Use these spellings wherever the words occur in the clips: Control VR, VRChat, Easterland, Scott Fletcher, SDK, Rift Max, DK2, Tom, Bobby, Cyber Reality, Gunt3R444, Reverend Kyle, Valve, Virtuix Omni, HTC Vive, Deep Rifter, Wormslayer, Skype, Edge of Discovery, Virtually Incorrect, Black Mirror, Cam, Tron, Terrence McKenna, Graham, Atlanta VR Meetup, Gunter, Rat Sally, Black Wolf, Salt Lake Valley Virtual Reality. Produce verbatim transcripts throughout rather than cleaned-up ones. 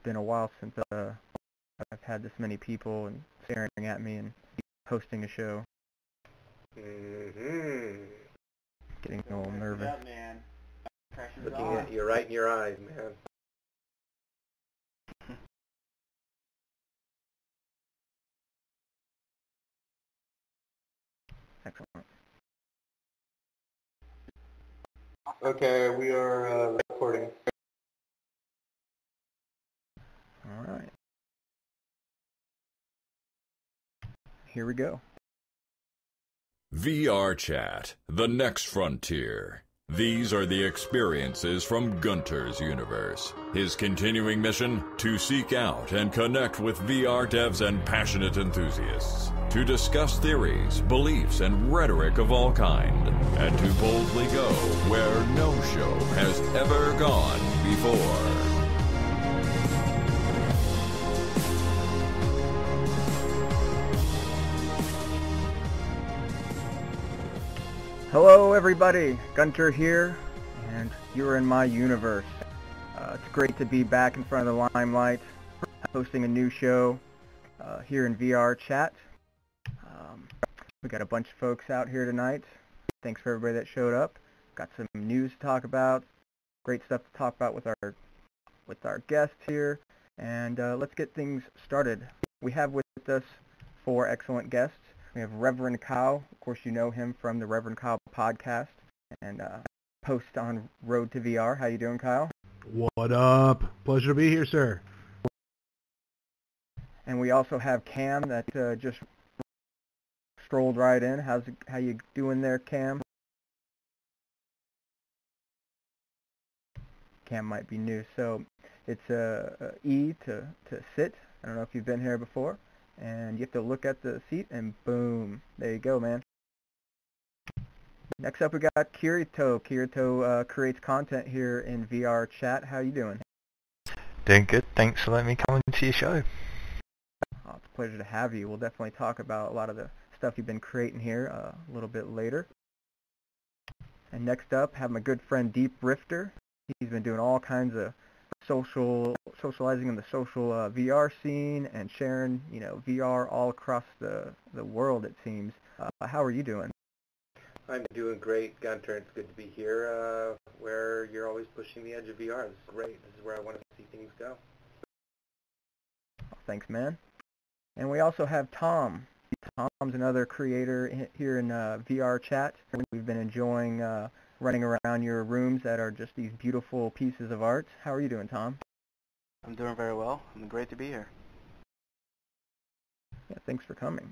it's been a while since uh, I've had this many people and staring at me and hosting a show. Mm-hmm. Getting a little nervous. Up, man. Looking on. At you right in your eyes, man. Excellent. Okay, we are uh, recording. All right. Here we go. VRChat, the next frontier. These are the experiences from Gunter's universe. His continuing mission, to seek out and connect with V R devs and passionate enthusiasts, to discuss theories, beliefs, and rhetoric of all kind, and to boldly go where no show has ever gone before. Hello everybody, Gunter here, and you're in my universe. Uh, it's great to be back in front of the limelight, hosting a new show uh, here in VRChat. Um, we got a bunch of folks out here tonight. Thanks for everybody that showed up. Got some news to talk about, great stuff to talk about with our with our guests here, and uh, let's get things started. We have with us four excellent guests. We have Reverend Kyle. Of course, you know him from the Reverend Kyle podcast and uh, post on Road to V R. How you doing, Kyle? What up? Pleasure to be here, sir. And we also have Cam that uh, just strolled right in. How's how you doing there, Cam? Cam might be new, so it's a, a E to to sit. I don't know if you've been here before. And you have to look at the seat, and boom, there you go, man. Next up, we got Kirito. Kirito uh, creates content here in VRChat. How you doing? Doing good. Thanks for letting me come into your show. Oh, it's a pleasure to have you. We'll definitely talk about a lot of the stuff you've been creating here uh, a little bit later. And next up, have my good friend Deep Rifter. He's been doing all kinds of social socializing in the social uh, V R scene and sharing, you know, V R all across the the world, it seems. Uh, how are you doing? I'm doing great, Gunter. It's good to be here, uh, where you're always pushing the edge of V R. This is great. This is where I want to see things go. Thanks, man. And we also have Tom. Tom's another creator here in uh, VRChat. We've been enjoying uh, running around your rooms that are just these beautiful pieces of art. How are you doing, Tom? I'm doing very well. I'm great to be here. Yeah, thanks for coming.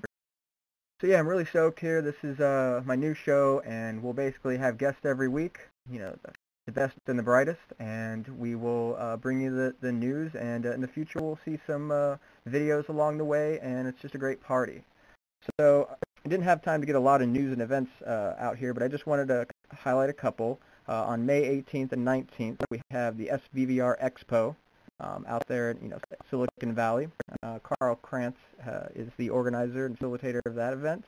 So yeah, I'm really stoked here. This is uh, my new show, and we'll basically have guests every week, you know, the best and the brightest, and we will uh, bring you the, the news, and uh, in the future we'll see some uh, videos along the way, and it's just a great party. So I didn't have time to get a lot of news and events uh, out here, but I just wanted to highlight a couple. Uh, on May eighteenth and nineteenth, we have the S V V R Expo um, out there in you know, Silicon Valley. Uh, Carl Krantz uh, is the organizer and facilitator of that event.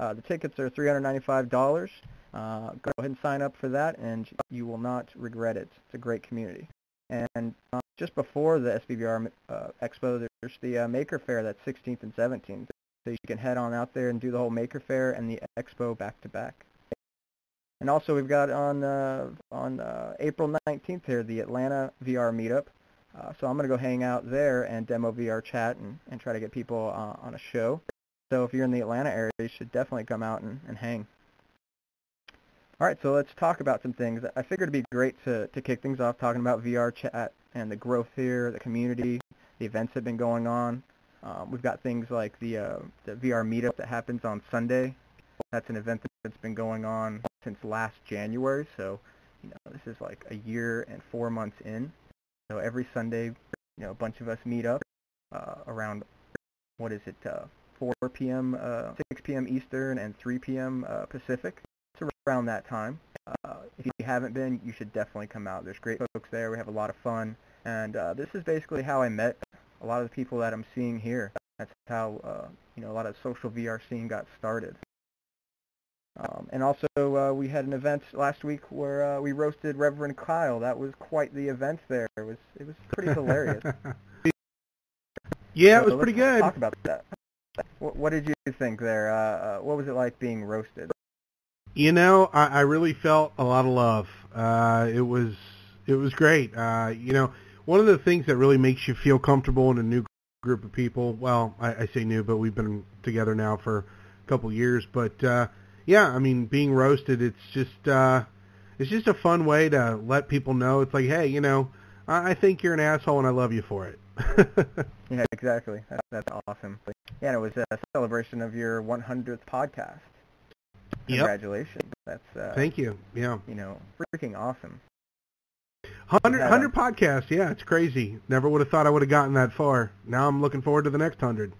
Uh, the tickets are three hundred ninety-five dollars. Uh, go ahead and sign up for that, and you will not regret it. It's a great community. And uh, just before the S V V R uh, Expo, there's the uh, Maker Faire that's sixteenth and seventeenth. So you can head on out there and do the whole Maker Faire and the Expo back-to-back. And also we've got on uh, on uh, April nineteenth here, the Atlanta V R Meetup. Uh, so I'm going to go hang out there and demo VRChat and, and try to get people uh, on a show. So if you're in the Atlanta area, you should definitely come out and, and hang. All right, so let's talk about some things. I figured it would be great to, to kick things off talking about VRChat and the growth here, the community, the events that have been going on. Um, we've got things like the, uh, the V R meetup that happens on Sunday. That's an event that's been going on since last January, so you know this is like a year and four months in. So every Sunday, you know, a bunch of us meet up uh, around what is it, uh, four p m uh, six p m Eastern, and three p m uh, Pacific. It's around that time. Uh, if you haven't been, you should definitely come out. There's great folks there. We have a lot of fun, and uh, this is basically how I met a lot of the people that I'm seeing here. That's how uh, you know a lot of the social V R scene got started. Um, and also uh, we had an event last week where uh, we roasted Reverend Kyle. That was quite the event there. It was, it was pretty hilarious. Yeah, so it was pretty good. Talk about that. What, what did you think there? Uh, what was it like being roasted? You know, I, I really felt a lot of love. Uh, it was it was great. Uh, you know, one of the things that really makes you feel comfortable in a new group of people. Well, I, I say new, but we've been together now for a couple years. But uh, yeah, I mean, being roasted, it's just uh, it's just a fun way to let people know. It's like, hey, you know, I, I think you're an asshole, and I love you for it. Yeah, exactly. That, that's awesome. Yeah, and it was a celebration of your hundredth podcast. Congratulations. Yep. That's uh, thank you. Yeah. You know, freaking awesome. one hundred, one hundred podcasts. Yeah, it's crazy. Never would have thought I would have gotten that far. Now I'm looking forward to the next one hundred.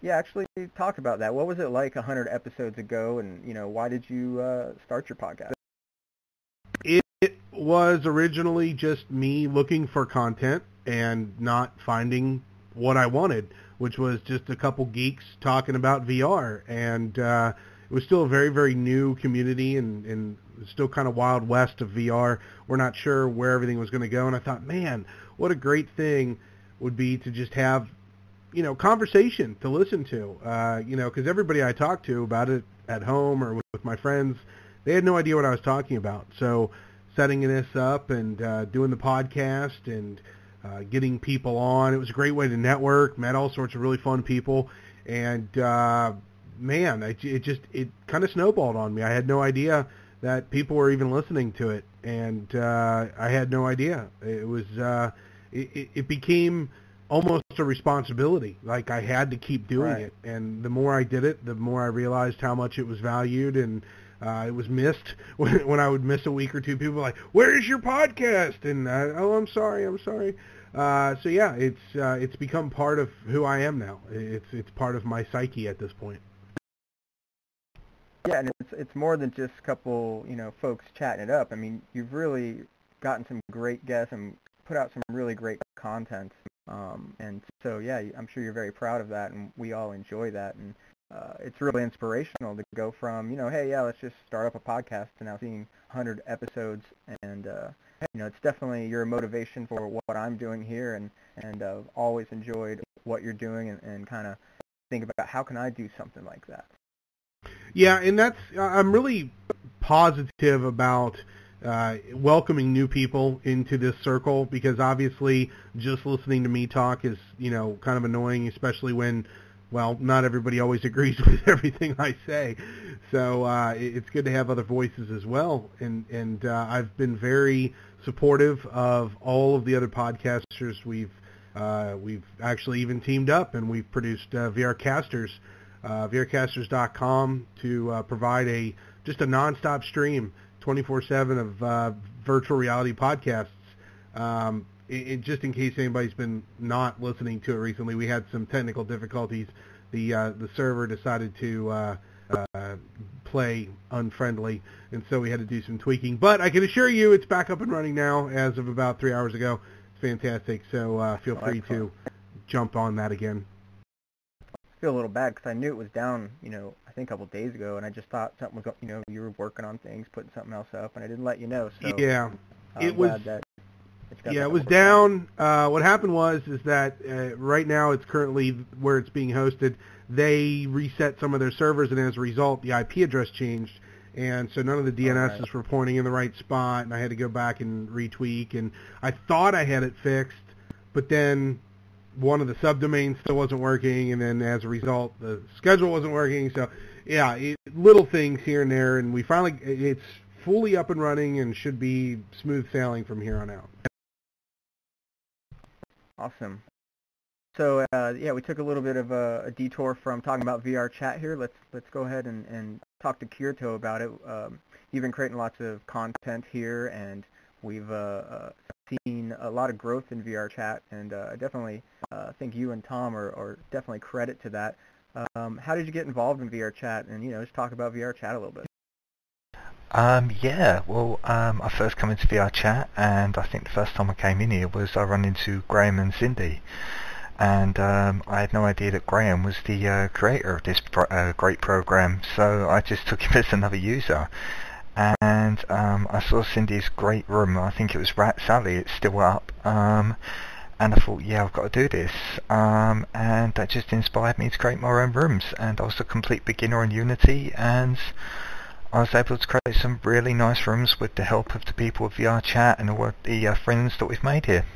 Yeah, actually, talk about that. What was it like one hundred episodes ago, and, you know, why did you uh, start your podcast? It, it was originally just me looking for content and not finding what I wanted, which was just a couple geeks talking about V R. And uh, it was still a very, very new community and, and still kind of wild west of V R. We're not sure where everything was going to go. And I thought, man, what a great thing would be to just have, you know, conversation to listen to, uh, you know, because everybody I talked to about it at home or with, with my friends, they had no idea what I was talking about. So setting this up and uh, doing the podcast and Uh, getting people on. It was a great way to network, met all sorts of really fun people, and uh, man, it, it just, it kind of snowballed on me. I had no idea that people were even listening to it, and uh, I had no idea. It was, uh, it, it became almost a responsibility. Like, I had to keep doing right. it, and the more I did it, the more I realized how much it was valued, and Uh, it was missed when, when I would miss a week or two. People were like, "Where's your podcast?" And uh, oh, I'm sorry, I'm sorry. Uh, so yeah, it's uh, it's become part of who I am now. It's it's part of my psyche at this point. Yeah, and it's it's more than just a couple, you know, folks chatting it up. I mean, you've really gotten some great guests and put out some really great content. Um, and so yeah, I'm sure you're very proud of that, and we all enjoy that. And Uh, it's really inspirational to go from, you know, hey, yeah, let's just start up a podcast, to now seeing one hundred episodes, and, uh, you know, it's definitely your motivation for what I'm doing here, and, and uh, I've always enjoyed what you're doing, and, and kind of think about how can I do something like that. Yeah, and that's, I'm really positive about uh, welcoming new people into this circle, because obviously just listening to me talk is, you know, kind of annoying, especially when, well, not everybody always agrees with everything I say, so uh, it's good to have other voices as well, and, and uh, I've been very supportive of all of the other podcasters. We've uh, we've actually even teamed up, and we've produced uh, VRcasters, uh, V R casters dot com, to uh, provide a just a nonstop stream, twenty-four seven of uh, virtual reality podcasts. Um, It, just in case anybody's been not listening to it recently, we had some technical difficulties. The uh, the server decided to uh, uh, play unfriendly, and so we had to do some tweaking. But I can assure you it's back up and running now as of about three hours ago. It's fantastic, so uh, feel oh, free to jump on that again. I feel a little bad because I knew it was down, you know, I think a couple of days ago, and I just thought something was, you know, you were working on things, putting something else up, and I didn't let you know. So yeah, I'm it was... That Yeah, it was down. Uh, what happened was is that uh, right now it's currently where it's being hosted. They reset some of their servers, and as a result, the I P address changed. And so none of the D N Ss right. were pointing in the right spot, and I had to go back and retweak. And I thought I had it fixed, but then one of the subdomains still wasn't working, and then as a result, the schedule wasn't working. So, yeah, it, little things here and there, and we finally – it's fully up and running and should be smooth sailing from here on out. Awesome. So, uh, yeah, we took a little bit of a, a detour from talking about VRChat here. Let's let's go ahead and, and talk to Kirito about it. Um, you've been creating lots of content here, and we've uh, uh, seen a lot of growth in VRChat, and I uh, definitely uh, think you and Tom are, are definitely credit to that. Um, how did you get involved in VRChat? And, you know, just talk about VRChat a little bit. Um, yeah, well, um, I first come into VRChat, and I think the first time I came in here was I run into Graham and Cindy, and um, I had no idea that Graham was the uh, creator of this pro- uh, great program, so I just took him as another user, and um, I saw Cindy's great room. I think it was Rat Sally, it's still up, um, and I thought, yeah, I've got to do this, um, and that just inspired me to create my own rooms. And I was a complete beginner in Unity, and I was able to create some really nice rooms with the help of the people of VRChat and all the uh, friends that we've made here.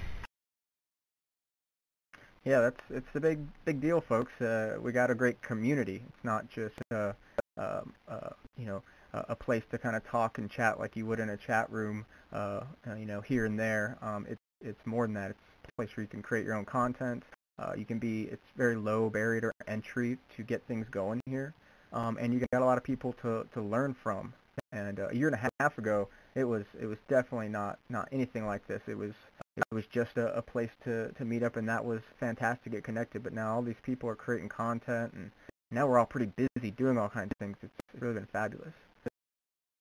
Yeah, that's it's the big big deal, folks. Uh, we got a great community. It's not just uh, uh, uh, you know a place to kind of talk and chat like you would in a chat room, uh, you know, here and there. Um, it's it's more than that. It's a place where you can create your own content. Uh, you can be. It's very low barrier to entry to get things going here. Um, and you got a lot of people to, to learn from. And uh, a year and a half ago, it was it was definitely not, not anything like this. It was it was just a, a place to, to meet up, and that was fantastic to get connected. But now all these people are creating content, and now we're all pretty busy doing all kinds of things. It's really been fabulous.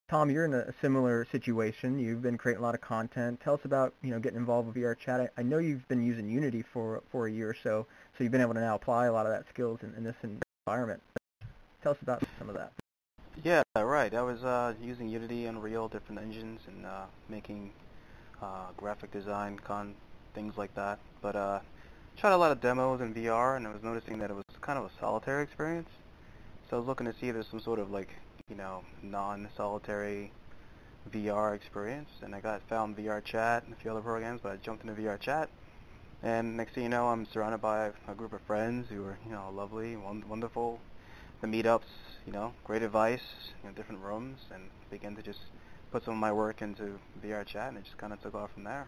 Tom, you're in a similar situation. You've been creating a lot of content. Tell us about you know getting involved with VRChat. I, I know you've been using Unity for for a year or so, so you've been able to now apply a lot of that skills in, in this environment. Tell us about some of that. Yeah, right. I was uh, using Unity, Unreal, different engines, and uh, making uh, graphic design, con things like that. But uh, tried a lot of demos in V R, and I was noticing that it was kind of a solitary experience. So I was looking to see if there's some sort of like, you know, non-solitary V R experience. And I got found VRChat and a few other programs, but I jumped into VRChat. And next thing you know, I'm surrounded by a group of friends who are, you know, lovely, wonderful. The meetups, you know, great advice, you know, different rooms, and began to just put some of my work into VRChat, and it just kind of took off from there.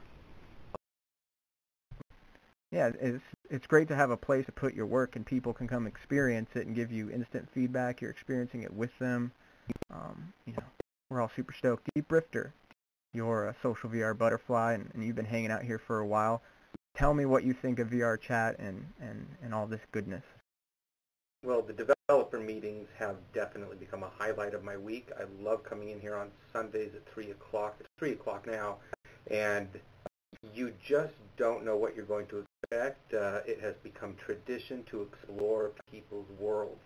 Yeah, it's it's great to have a place to put your work, and people can come experience it and give you instant feedback. You're experiencing it with them. Um, you know, we're all super stoked. Deep Rifter, you're a social V R butterfly, and, and you've been hanging out here for a while. Tell me what you think of VRChat and and and all this goodness. Well, the developer meetings have definitely become a highlight of my week. I love coming in here on Sundays at three o'clock. It's three o'clock now, and you just don't know what you're going to expect. Uh, it has become tradition to explore people's worlds,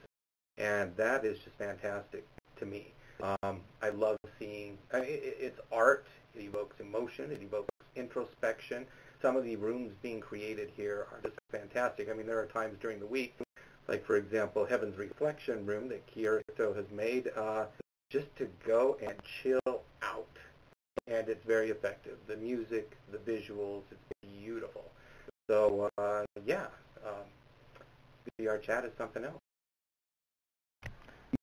and that is just fantastic to me. Um, I love seeing, I mean, it, it's art, it evokes emotion, it evokes introspection. Some of the rooms being created here are just fantastic. I mean, there are times during the week, like, for example, Heaven's Reflection Room that Kirito has made, uh, just to go and chill out. And it's very effective. The music, the visuals, it's beautiful. So, uh, yeah, um, VRChat is something else.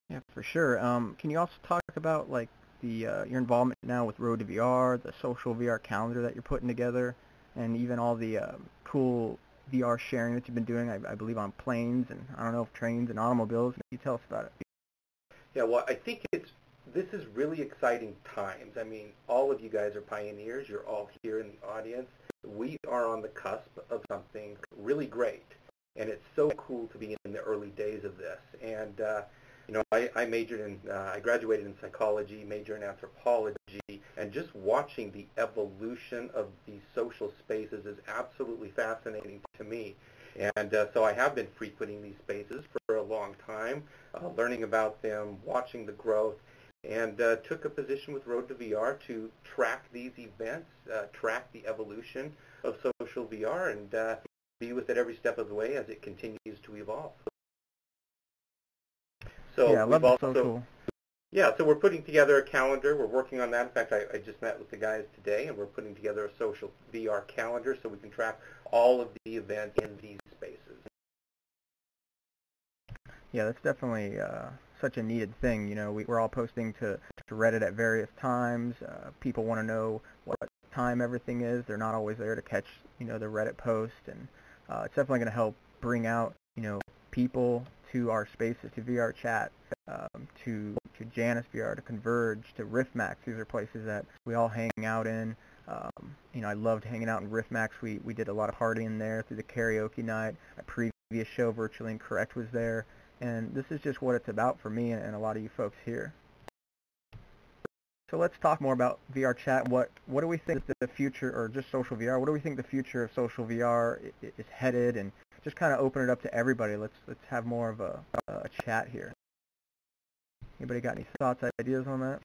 Yeah, for sure. Um, can you also talk about, like, the uh, your involvement now with Road to V R, the social V R calendar that you're putting together, and even all the uh, cool V R sharing that you've been doing, I, I believe, on planes and, I don't know, if trains and automobiles. Can you tell us about it? Yeah, well, I think it's this is really exciting times. I mean, all of you guys are pioneers. You're all here in the audience. We are on the cusp of something really great, and it's so cool to be in the early days of this. And, uh, you know, I, I majored in, uh, I graduated in psychology, majored in anthropology, and just watching the evolution of these social spaces is absolutely fascinating to me. And uh, so I have been frequenting these spaces for a long time, uh, learning about them, watching the growth, and uh, took a position with Road to V R to track these events, uh, track the evolution of social V R, and uh, be with it every step of the way as it continues to evolve. So yeah, I love the social. Yeah, so we're putting together a calendar. We're working on that. In fact, I, I just met with the guys today, and we're putting together a social V R calendar so we can track all of the events in these spaces. Yeah, that's definitely uh, such a needed thing. You know, we, we're all posting to, to Reddit at various times. Uh, people want to know what time everything is. They're not always there to catch, you know, the Reddit post, and uh, it's definitely going to help bring out, you know, people to our spaces, to VRChat, um, to, to Janus V R, to Converge, to Rift Max. These are places that we all hang out in. Um, you know, I loved hanging out in Rift Max. We, we did a lot of partying there through the karaoke night. My previous show, Virtually Incorrect, was there. And this is just what it's about for me and a lot of you folks here. So let's talk more about VRChat. What what do we think that the future, or just social V R, what do we think the future of social V R is, is headed, and just kind of open it up to everybody. Let's let's have more of a, a chat here. Anybody got any thoughts, ideas on that?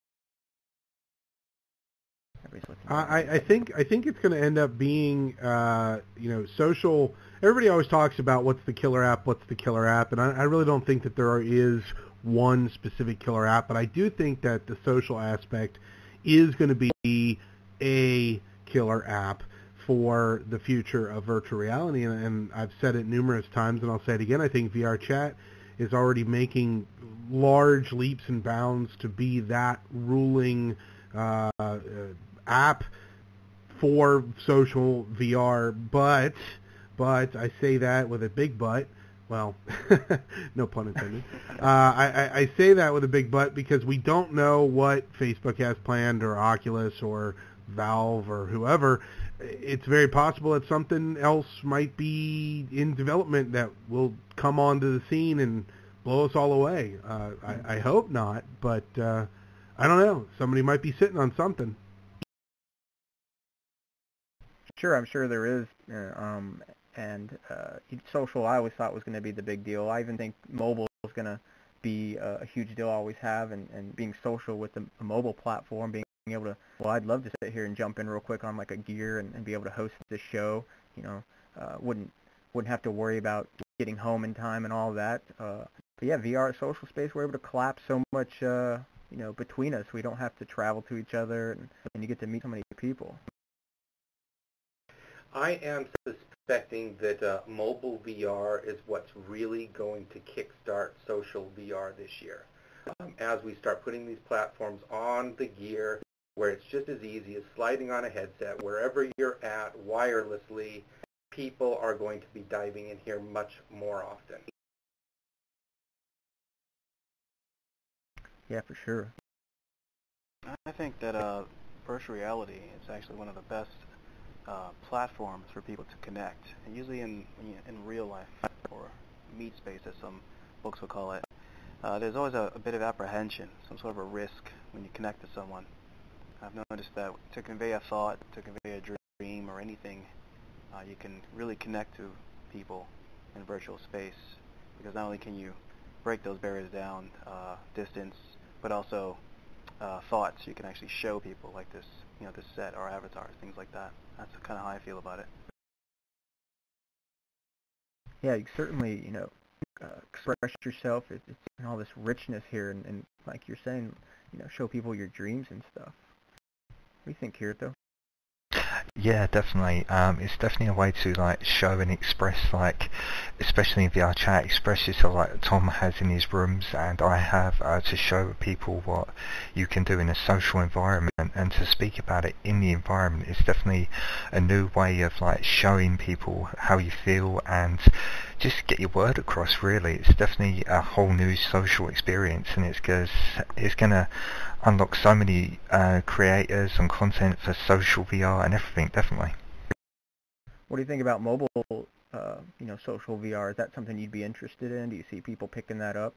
Every fucking day. I, I think I think it's going to end up being uh, you know, social. Everybody always talks about what's the killer app, what's the killer app, and I, I really don't think that there is one specific killer app, but I do think that the social aspect is going to be a killer app for the future of virtual reality, and, and I've said it numerous times, and I'll say it again. I think VRChat is already making large leaps and bounds to be that ruling uh, app for social V R, but but I say that with a big but. Well, no pun intended. Uh, I, I say that with a big but because we don't know what Facebook has planned, or Oculus, or Valve, or whoever. It's very possible that something else might be in development that will come onto the scene and blow us all away. Uh, I, I hope not, but uh, I don't know. Somebody might be sitting on something. Sure, I'm sure there is. Uh, um, and uh, social I always thought was going to be the big deal. I even think mobile is going to be a, a huge deal I always have, and, and being social with the, a mobile platform, being able to, well, I'd love to sit here and jump in real quick on like a Gear and, and be able to host this show, you know, uh, wouldn't wouldn't have to worry about getting home in time and all that. Uh, but yeah, V R social space, we're able to collapse so much, uh, you know, between us. We don't have to travel to each other, and, and you get to meet so many people. I am suspecting that uh, mobile V R is what's really going to kickstart social V R this year. Um, as we start putting these platforms on the Gear, where it's just as easy as sliding on a headset, wherever you're at, wirelessly, people are going to be diving in here much more often. Yeah, for sure. I think that uh, virtual reality is actually one of the best uh, platforms for people to connect, and usually in, in real life, or meet space as some books would call it. Uh, there's always a, a bit of apprehension, some sort of a risk when you connect to someone. I've noticed that to convey a thought, to convey a dream or anything, uh, you can really connect to people in virtual space, because not only can you break those barriers down, uh, distance, but also uh, thoughts. You can actually show people like this, you know, this set or avatars, things like that. That's kind of how I feel about it. Yeah, you certainly, you know, Uh, express yourself. It's, it's and all this richness here, and, and like you're saying, you know, show people your dreams and stuff. What do you think, Kirito? Yeah, definitely. Um, it's definitely a way to like show and express, like, especially in VRChat, express yourself like Tom has in his rooms, and I have uh, to show people what you can do in a social environment, and to speak about it in the environment. It's definitely a new way of like showing people how you feel and just get your word across. Really, it's definitely a whole new social experience, and it's cause it's gonna unlock so many uh, creators and content for social V R and everything. Definitely. What do you think about mobile, uh, you know, social V R? Is that something you'd be interested in? Do you see people picking that up?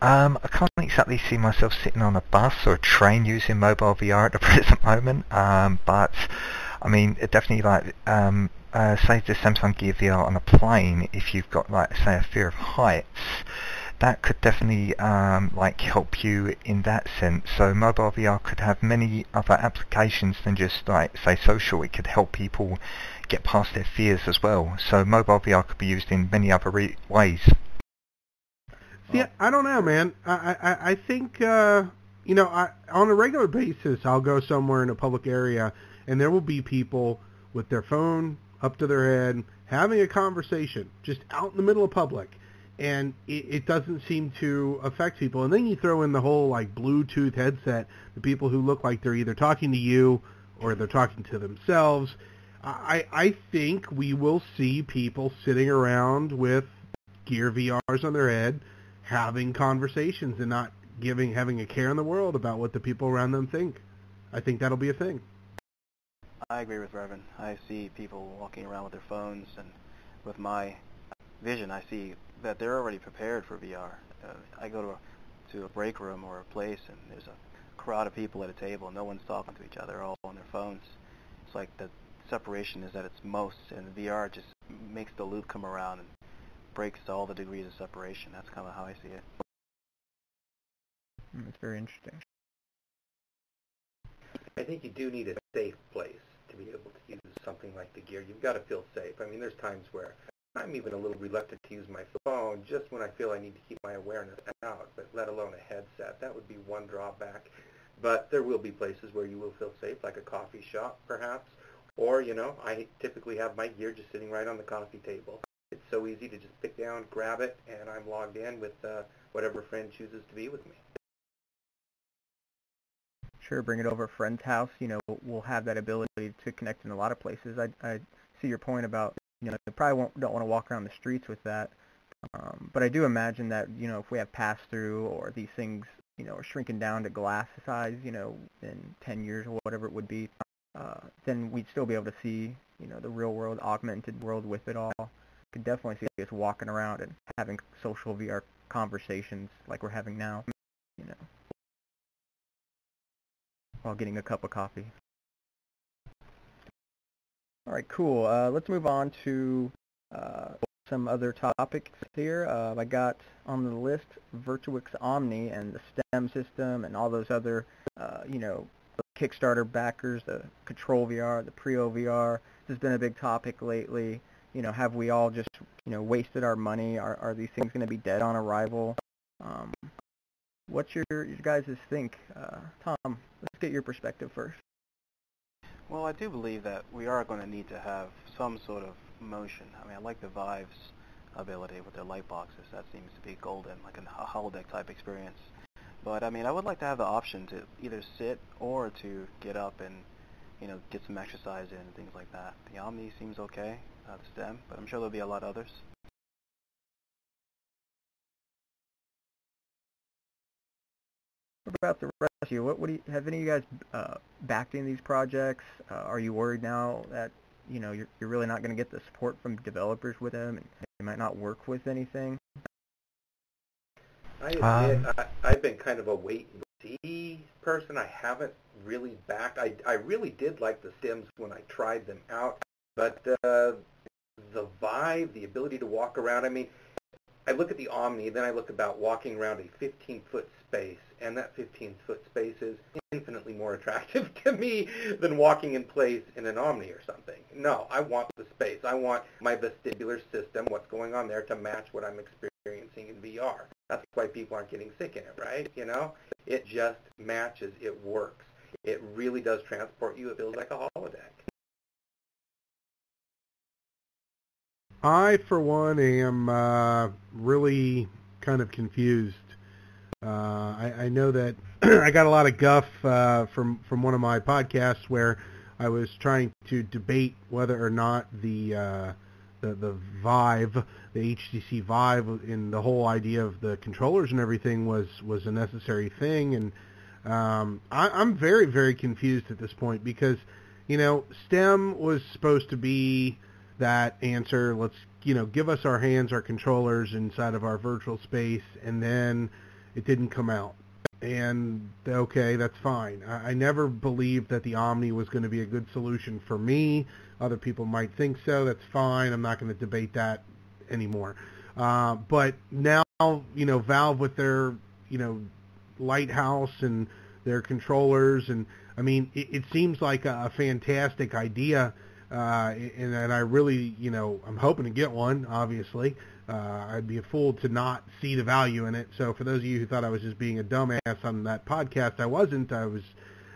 Um, I can't exactly see myself sitting on a bus or a train using mobile V R at the present moment. Um, but I mean, it definitely like. Um, Uh, say the Samsung Gear V R on a plane, if you've got like say a fear of heights, that could definitely um, like help you in that sense. So mobile V R could have many other applications than just like say social. It could help people get past their fears as well. So mobile V R could be used in many other re ways. Yeah, I don't know, man. I I, I think uh, you know, I, on a regular basis, I'll go somewhere in a public area, and there will be people with their phone up to their head, having a conversation, just out in the middle of public, and it, it doesn't seem to affect people. And then you throw in the whole, like, Bluetooth headset, the people who look like they're either talking to you or they're talking to themselves. I, I think we will see people sitting around with Gear V Rs on their head, having conversations and not giving having a care in the world about what the people around them think. I think that'll be a thing. I agree with Reverend. I see people walking around with their phones, and with my vision, I see that they're already prepared for V R. Uh, I go to a, to a break room or a place, and there's a crowd of people at a table, and no one's talking to each other, all on their phones. It's like the separation is at its most, and V R just makes the loop come around and breaks all the degrees of separation. That's kind of how I see it. It's very interesting. I think you do need a safe place to be able to use something like the Gear. You've got to feel safe. I mean, there's times where I'm even a little reluctant to use my phone just when I feel I need to keep my awareness out, but let alone a headset. That would be one drawback. But there will be places where you will feel safe, like a coffee shop perhaps, or, you know, I typically have my Gear just sitting right on the coffee table. It's so easy to just pick down, grab it, and I'm logged in with uh, whatever friend chooses to be with me. Sure, bring it over a friend's house. You know, we'll have that ability to connect in a lot of places. I, I see your point about, you know, they probably won't, don't want to walk around the streets with that. Um, but I do imagine that, you know, if we have pass-through or these things, you know, are shrinking down to glass size, you know, in ten years or whatever it would be, uh, then we'd still be able to see, you know, the real world, augmented world with it all. Could definitely see us walking around and having social V R conversations like we're having now, you know, while getting a cup of coffee. All right, cool. Uh, let's move on to uh, some other topics here. Uh, I got on the list Virtuix Omni and the STEM system and all those other, uh, you know, Kickstarter backers, the Control V R, the Pre-O V R. This has been a big topic lately. You know, have we all just, you know, wasted our money? Are, are these things going to be dead on arrival? Um, what's your, your guys' think? Uh, Tom, let's get your perspective first. Well, I do believe that we are going to need to have some sort of motion. I mean, I like the Vive's ability with their light boxes. That seems to be golden, like a holodeck type experience. But, I mean, I would like to have the option to either sit or to get up and, you know, get some exercise in and things like that. The Omni seems okay, uh, the STEM, but I'm sure there'll be a lot of others. What about the rest of you? What, what do you, have any of you guys uh, backed in these projects? Uh, are you worried now that, you know, you're, you're really not going to get the support from developers with them, and they might not work with anything? I admit, um, I, I've been kind of a wait-and-see person. I haven't really backed. I, I really did like the Sims when I tried them out, but uh, the vibe, the ability to walk around, I mean, I look at the Omni, then I look about walking around a fifteen-foot space, and that fifteen-foot space is infinitely more attractive to me than walking in place in an Omni or something. No, I want the space. I want my vestibular system, what's going on there, to match what I'm experiencing in V R. That's why people aren't getting sick in it, right? You know, it just matches. It works. It really does transport you. It feels like a holodeck. I, for one, am uh, really kind of confused. Uh, I, I know that I got a lot of guff uh, from, from one of my podcasts where I was trying to debate whether or not the uh, the, the Vive, the H T C Vive, and the whole idea of the controllers and everything was, was a necessary thing. And um, I, I'm very, very confused at this point because, you know, STEM was supposed to be that answer. Let's, you know, give us our hands, our controllers inside of our virtual space, and then it didn't come out. And, okay, that's fine. I, I never believed that the Omni was going to be a good solution for me. Other people might think so. That's fine. I'm not going to debate that anymore. Uh, but now, you know, Valve with their, you know, Lighthouse and their controllers, and, I mean, it, it seems like a, a fantastic idea. Uh, and, and I really, you know, I'm hoping to get one, obviously. Uh, I'd be a fool to not see the value in it. So for those of you who thought I was just being a dumbass on that podcast, I wasn't. I was,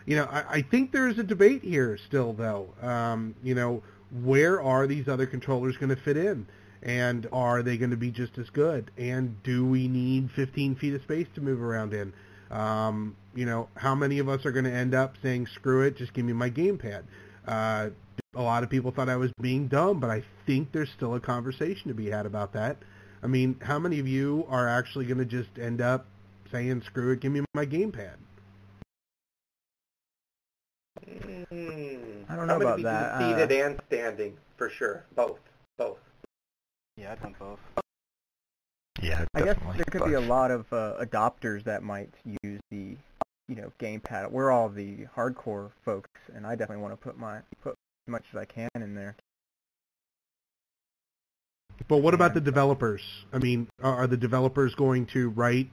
you know, I, I think there is a debate here still, though. Um, you know, where are these other controllers going to fit in? And are they going to be just as good? And do we need fifteen feet of space to move around in? Um, you know, how many of us are going to end up saying, screw it, just give me my gamepad? Uh, a lot of people thought I was being dumb, but I think there's still a conversation to be had about that. I mean, how many of you are actually going to just end up saying, screw it, give me my gamepad? Mm, I don't know about be that. I'm going to be seated uh, and standing, for sure. Both. Both. Yeah, I've done both. Yeah, I guess there could both. be a lot of uh, adopters that might use the, you know, gamepad. We're all the hardcore folks, and I definitely want to put my put as much as I can in there. But what about the developers? I mean, are the developers going to write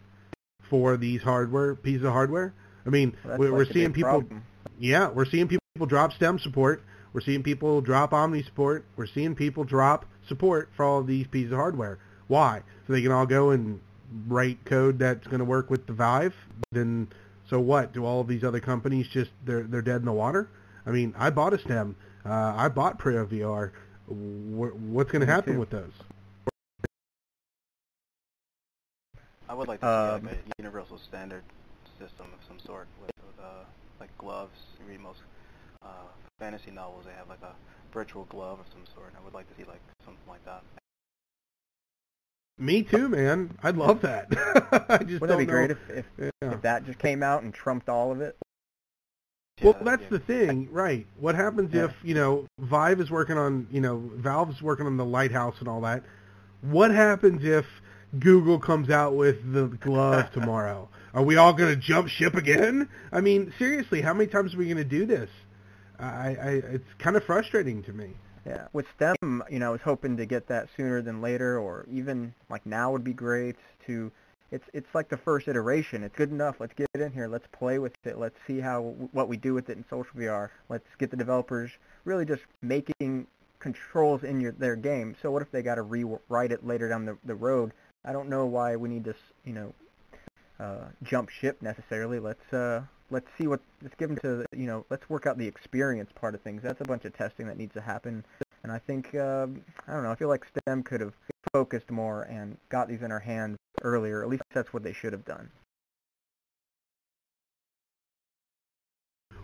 for these hardware pieces of hardware? I mean, well, we're, like we're seeing people problem. Yeah, we're seeing people drop STEM support. We're seeing people drop Omni support. We're seeing people drop support for all of these pieces of hardware. Why? So they can all go and write code that's going to work with the Vive? Then so what? Do all of these other companies just, they're, they're dead in the water? I mean, I bought a STEM. Uh, I bought Pre-O V R. What's going to happen too. with those? I would like to um, see like a universal standard system of some sort with, with uh, like gloves. You read most uh, fantasy novels, they have like a virtual glove of some sort, and I would like to see like something like that. Me too, man. I'd love that. I just Wouldn't that be know. great if, if, yeah. if that just came out and trumped all of it? Yeah, well, that's the thing, right? What happens yeah. if, you know, Vive is working on, you know, Valve's working on the Lighthouse and all that? What happens if Google comes out with the glove tomorrow? Are we all going to jump ship again? I mean, seriously, how many times are we going to do this? I, I, it's kind of frustrating to me. Yeah, with STEM, you know, I was hoping to get that sooner than later, or even like now would be great to. It's it's like the first iteration. It's good enough. Let's get it in here. Let's play with it. Let's see how what we do with it in social V R. Let's get the developers really just making controls in your their game. So what if they got to rewrite it later down the the road? I don't know why we need to, you know, uh, jump ship necessarily. Let's uh, let's see what let's give them to the, you know. Let's work out the experience part of things. That's a bunch of testing that needs to happen. And I think um, I don't know. I feel like STEM could have focused more and got these in our hands earlier. At least that's what they should have done.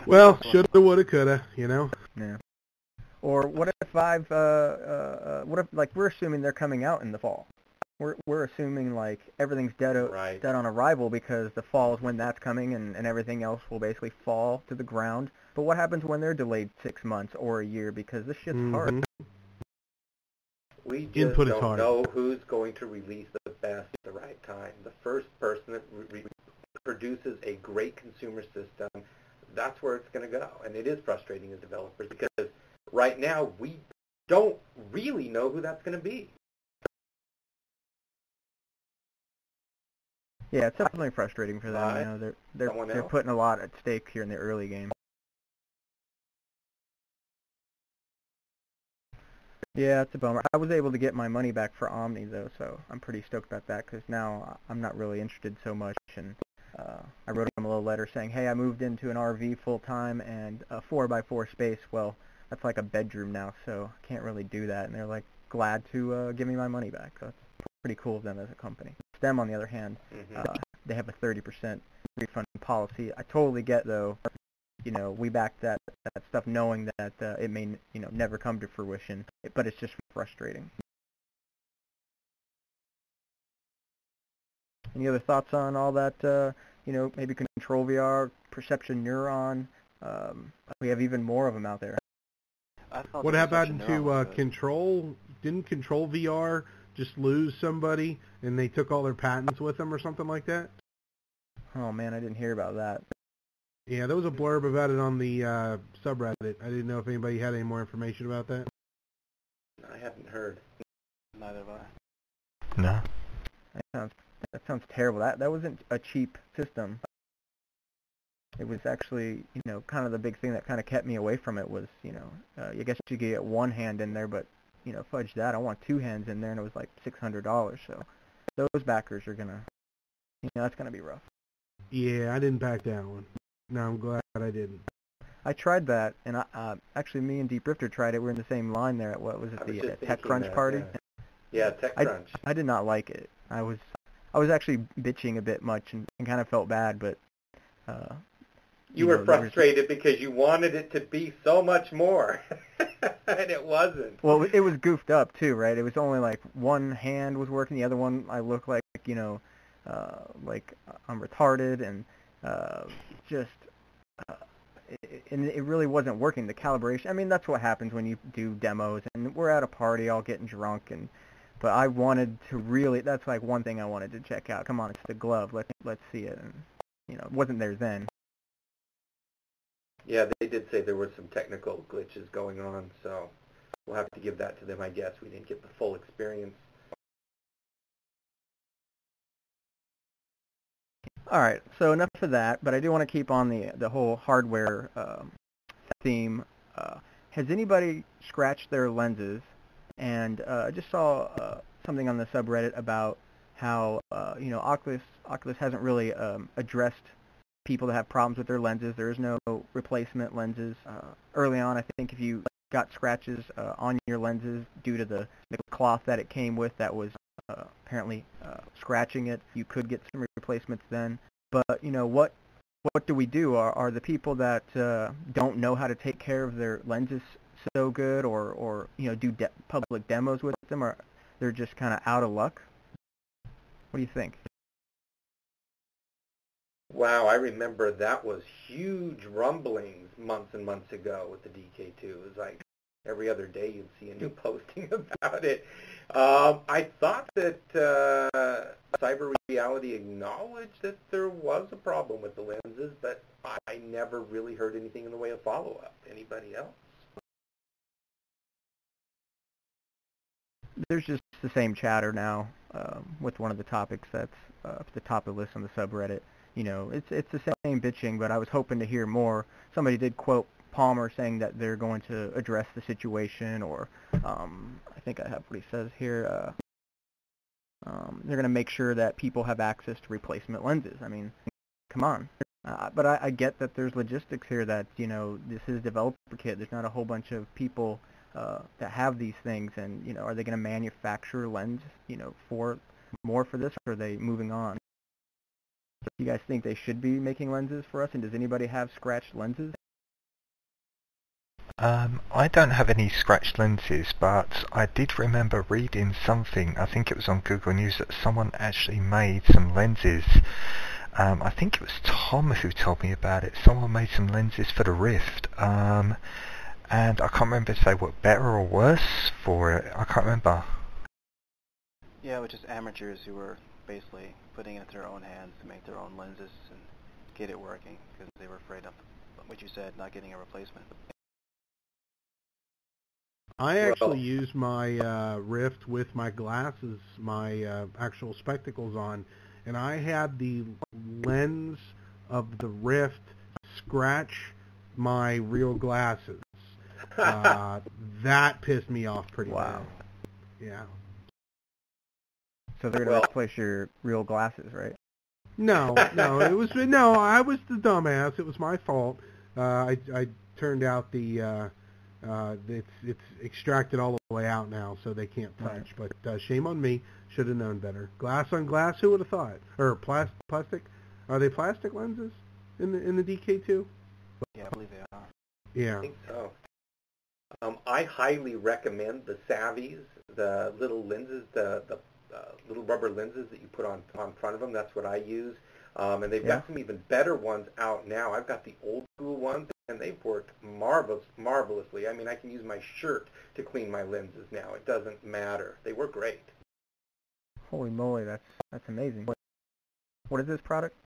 Well, shoulda, woulda, coulda, you know. Yeah. Or what if I've uh, uh, what if like we're assuming they're coming out in the fall. We're, we're assuming like everything's dead, o right. dead on arrival because the fall is when that's coming, and, and everything else will basically fall to the ground. But what happens when they're delayed six months or a year because this shit's mm-hmm. hard? We just Input don't is hard. know who's going to release the best at the right time. The first person that re produces a great consumer system, that's where it's going to go. And it is frustrating as developers because right now we don't really know who that's going to be. Yeah, it's definitely frustrating for them. Uh, you know, they're they're they're putting a lot at stake here in the early game. Yeah, it's a bummer. I was able to get my money back for Omni though, so I'm pretty stoked about that because now I'm not really interested so much. And uh, I wrote them a little letter saying, "Hey, I moved into an R V full time and a four by four space. Well, that's like a bedroom now, so I can't really do that." And they're like, glad to uh, give me my money back. So that's pretty cool of them as a company. STEM, on the other hand, mm-hmm. uh, they have a thirty percent refund policy. I totally get, though, you know, we back that, that stuff knowing that uh, it may, you know, never come to fruition, but it's just frustrating. Any other thoughts on all that, uh, you know, maybe Control V R, Perception Neuron? Um, we have even more of them out there. I what happened to uh, Control? Didn't Control V R just lose somebody, and they took all their patents with them or something like that? Oh, man, I didn't hear about that. Yeah, there was a blurb about it on the uh, subreddit. I didn't know if anybody had any more information about that. I haven't heard. Neither have I. No. That sounds, that sounds terrible. That, that wasn't a cheap system. It was actually, you know, kind of the big thing that kind of kept me away from it was, you know, uh, I guess you could get one hand in there, but you know, fudge that. I want two hands in there, and it was like six hundred dollars. So those backers are going to, you know, that's going to be rough. Yeah, I didn't back that one. No, I'm glad I didn't. I tried that, and I, uh, actually me and Deep Rifter tried it. We were in the same line there at, what was it, was the uh, TechCrunch that, party? Yeah, yeah TechCrunch. I, I did not like it. I was I was actually bitching a bit much and, and kind of felt bad, but... Uh, you, you were know, frustrated was, because you wanted it to be so much more. And it wasn't. Well, it was goofed up, too, right? It was only, like, one hand was working. The other one, I looked like, you know, uh, like I'm retarded. And uh, just, uh, it, and it really wasn't working, the calibration. I mean, that's what happens when you do demos. And we're at a party all getting drunk. and But I wanted to really, that's, like, one thing I wanted to check out. Come on, it's the glove. Let's, let's see it. And, you know, it wasn't there then. Yeah, they did say there were some technical glitches going on, so we'll have to give that to them, I guess. We didn't get the full experience. All right, so enough of that, but I do want to keep on the, the whole hardware um, theme. Uh, has anybody scratched their lenses? And uh, I just saw uh, something on the subreddit about how, uh, you know, Oculus, Oculus hasn't really um, addressed people that have problems with their lenses. There is no replacement lenses. Uh, early on, I think if you got scratches uh, on your lenses due to the, the cloth that it came with that was uh, apparently uh, scratching it, you could get some replacements then. But, you know, what what do we do? Are, are the people that uh, don't know how to take care of their lenses so good, or, or you know, do de public demos with them, or they're just kind of out of luck? What do you think? Wow, I remember that was huge rumblings months and months ago with the D K two. It was like every other day you'd see a new posting about it. Um, I thought that uh, Cyber Reality acknowledged that there was a problem with the lenses, but I never really heard anything in the way of follow-up. Anybody else? There's just the same chatter now um, with one of the topics that's uh, up at the top of the list on the subreddit. You know, it's it's the same bitching, but I was hoping to hear more. Somebody did quote Palmer saying that they're going to address the situation, or um, I think I have what he says here. Uh, um, they're going to make sure that people have access to replacement lenses. I mean, come on. Uh, but I, I get that there's logistics here that, you know, this is a developer kit. There's not a whole bunch of people uh, that have these things, and, you know, are they going to manufacture lens, you know, for more for this, or are they moving on? Do you guys think they should be making lenses for us? And does anybody have scratched lenses? Um, I don't have any scratched lenses, but I did remember reading something, I think it was on Google News, that someone actually made some lenses. Um, I think it was Tom who told me about it. Someone made some lenses for the Rift. Um, and I can't remember if they were better or worse for it. I can't remember. Yeah, it was just amateurs who were basically putting it into their own hands to make their own lenses and get it working, because they were afraid of what you said, not getting a replacement. I actually well. use my uh, Rift with my glasses, my uh, actual spectacles on, and I had the lens of the Rift scratch my real glasses. uh, that pissed me off pretty wow. bad. Yeah. So they're going to replace your real glasses, right? No, no, it was no. I was the dumbass. It was my fault. Uh, I, I turned out the uh, uh, it's it's extracted all the way out now, so they can't touch. Right. But uh, shame on me. Should have known better. Glass on glass. Who would have thought? Or plastic? Plastic? Are they plastic lenses in the in the D K two? Yeah, I believe they are. Yeah. I think so. Um, I highly recommend the Savies, the little lenses, the the. Uh, little rubber lenses that you put on on front of them. That's what I use, um, and they've yeah. got some even better ones out now. I've got the old school ones, and they've worked marvelous, marvelously. I mean, I can use my shirt to clean my lenses now. It doesn't matter. They work great. Holy moly, that's that's amazing. What is this product?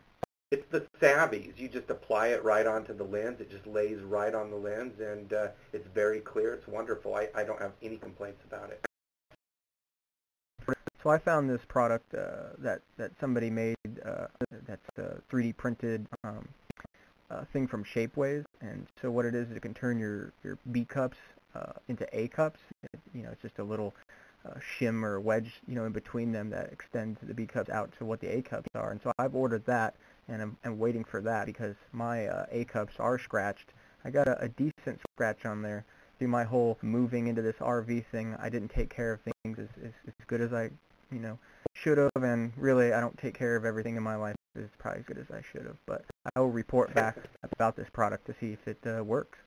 It's the Savies. You just apply it right onto the lens. It just lays right on the lens, and uh, it's very clear. It's wonderful. I, I don't have any complaints about it. So I found this product uh, that, that somebody made uh, that's a three D printed um, uh, thing from Shapeways. And so what it is is it can turn your, your B cups uh, into A cups. It, you know, it's just a little uh, shim or wedge, you know, in between them that extends the B cups out to what the A cups are. And so I've ordered that, and I'm, I'm waiting for that because my uh, A cups are scratched. I got a, a decent scratch on there. Through my whole moving into this R V thing, I didn't take care of things as, as, as good as I, you know, should have, and really I don't take care of everything in my life as probably as good as I should have. But I will report back about this product to see if it uh, works.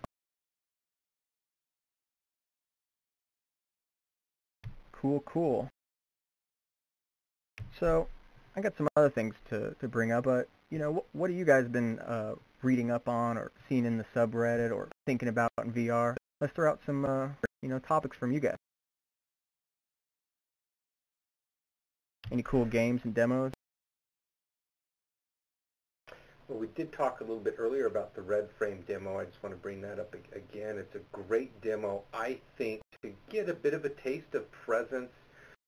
Cool, cool. So I got some other things to to bring up, but you know, what, what have you guys been uh, reading up on, or seeing in the subreddit, or thinking about in V R? Let's throw out some, uh, you know, topics from you guys. Any cool games and demos? Well, we did talk a little bit earlier about the Red Frame demo. I just want to bring that up again. It's a great demo, I think, to get a bit of a taste of presence.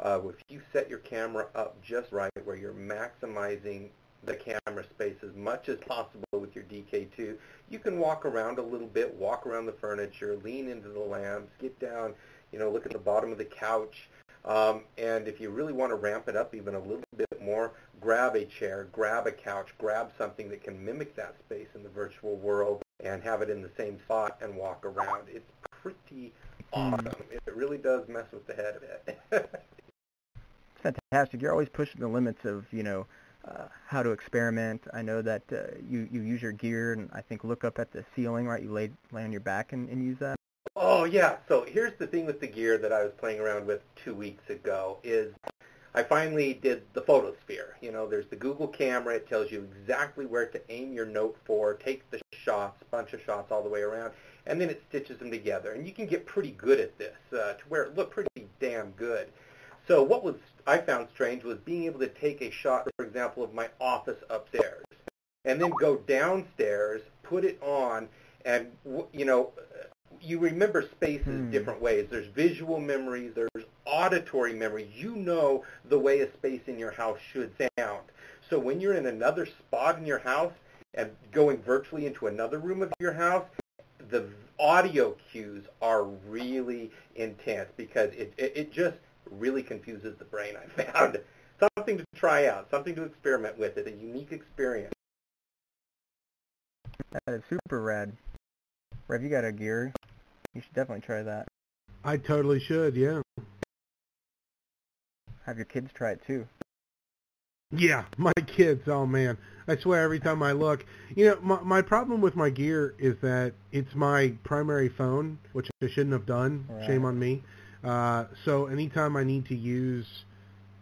Uh, if you set your camera up just right, where you're maximizing the camera space as much as possible with your D K two. You can walk around a little bit, walk around the furniture, lean into the lamps, get down, you know, look at the bottom of the couch. Um, and if you really want to ramp it up even a little bit more, grab a chair, grab a couch, grab something that can mimic that space in the virtual world and have it in the same spot and walk around. It's pretty awesome. It really does mess with the head a bit. Fantastic. You're always pushing the limits of, you know, uh, how to experiment. I know that uh, you, you use your gear and I think look up at the ceiling, right? You lay, lay on your back and, and use that. Oh, yeah. So here's the thing with the gear that I was playing around with two weeks ago is I finally did the photosphere. You know, there's the Google camera. It tells you exactly where to aim your note for, take the shots, bunch of shots all the way around, and then it stitches them together. And you can get pretty good at this uh, to where it looked pretty damn good. So what was I found strange was being able to take a shot, for example, of my office upstairs and then go downstairs, put it on, and, you know, you remember spaces hmm. different ways. There's visual memories. There's auditory memories. You know the way a space in your house should sound. So when you're in another spot in your house and going virtually into another room of your house, the audio cues are really intense because it, it, it just really confuses the brain, I found. Something to try out, something to experiment with. It's a unique experience. That is super rad. Rev, you got a gear. You should definitely try that. I totally should, yeah. Have your kids try it, too. Yeah, my kids, oh, man. I swear every time I look. You know, my, my problem with my gear is that it's my primary phone, which I shouldn't have done. Right. Shame on me. Uh, so anytime I need to use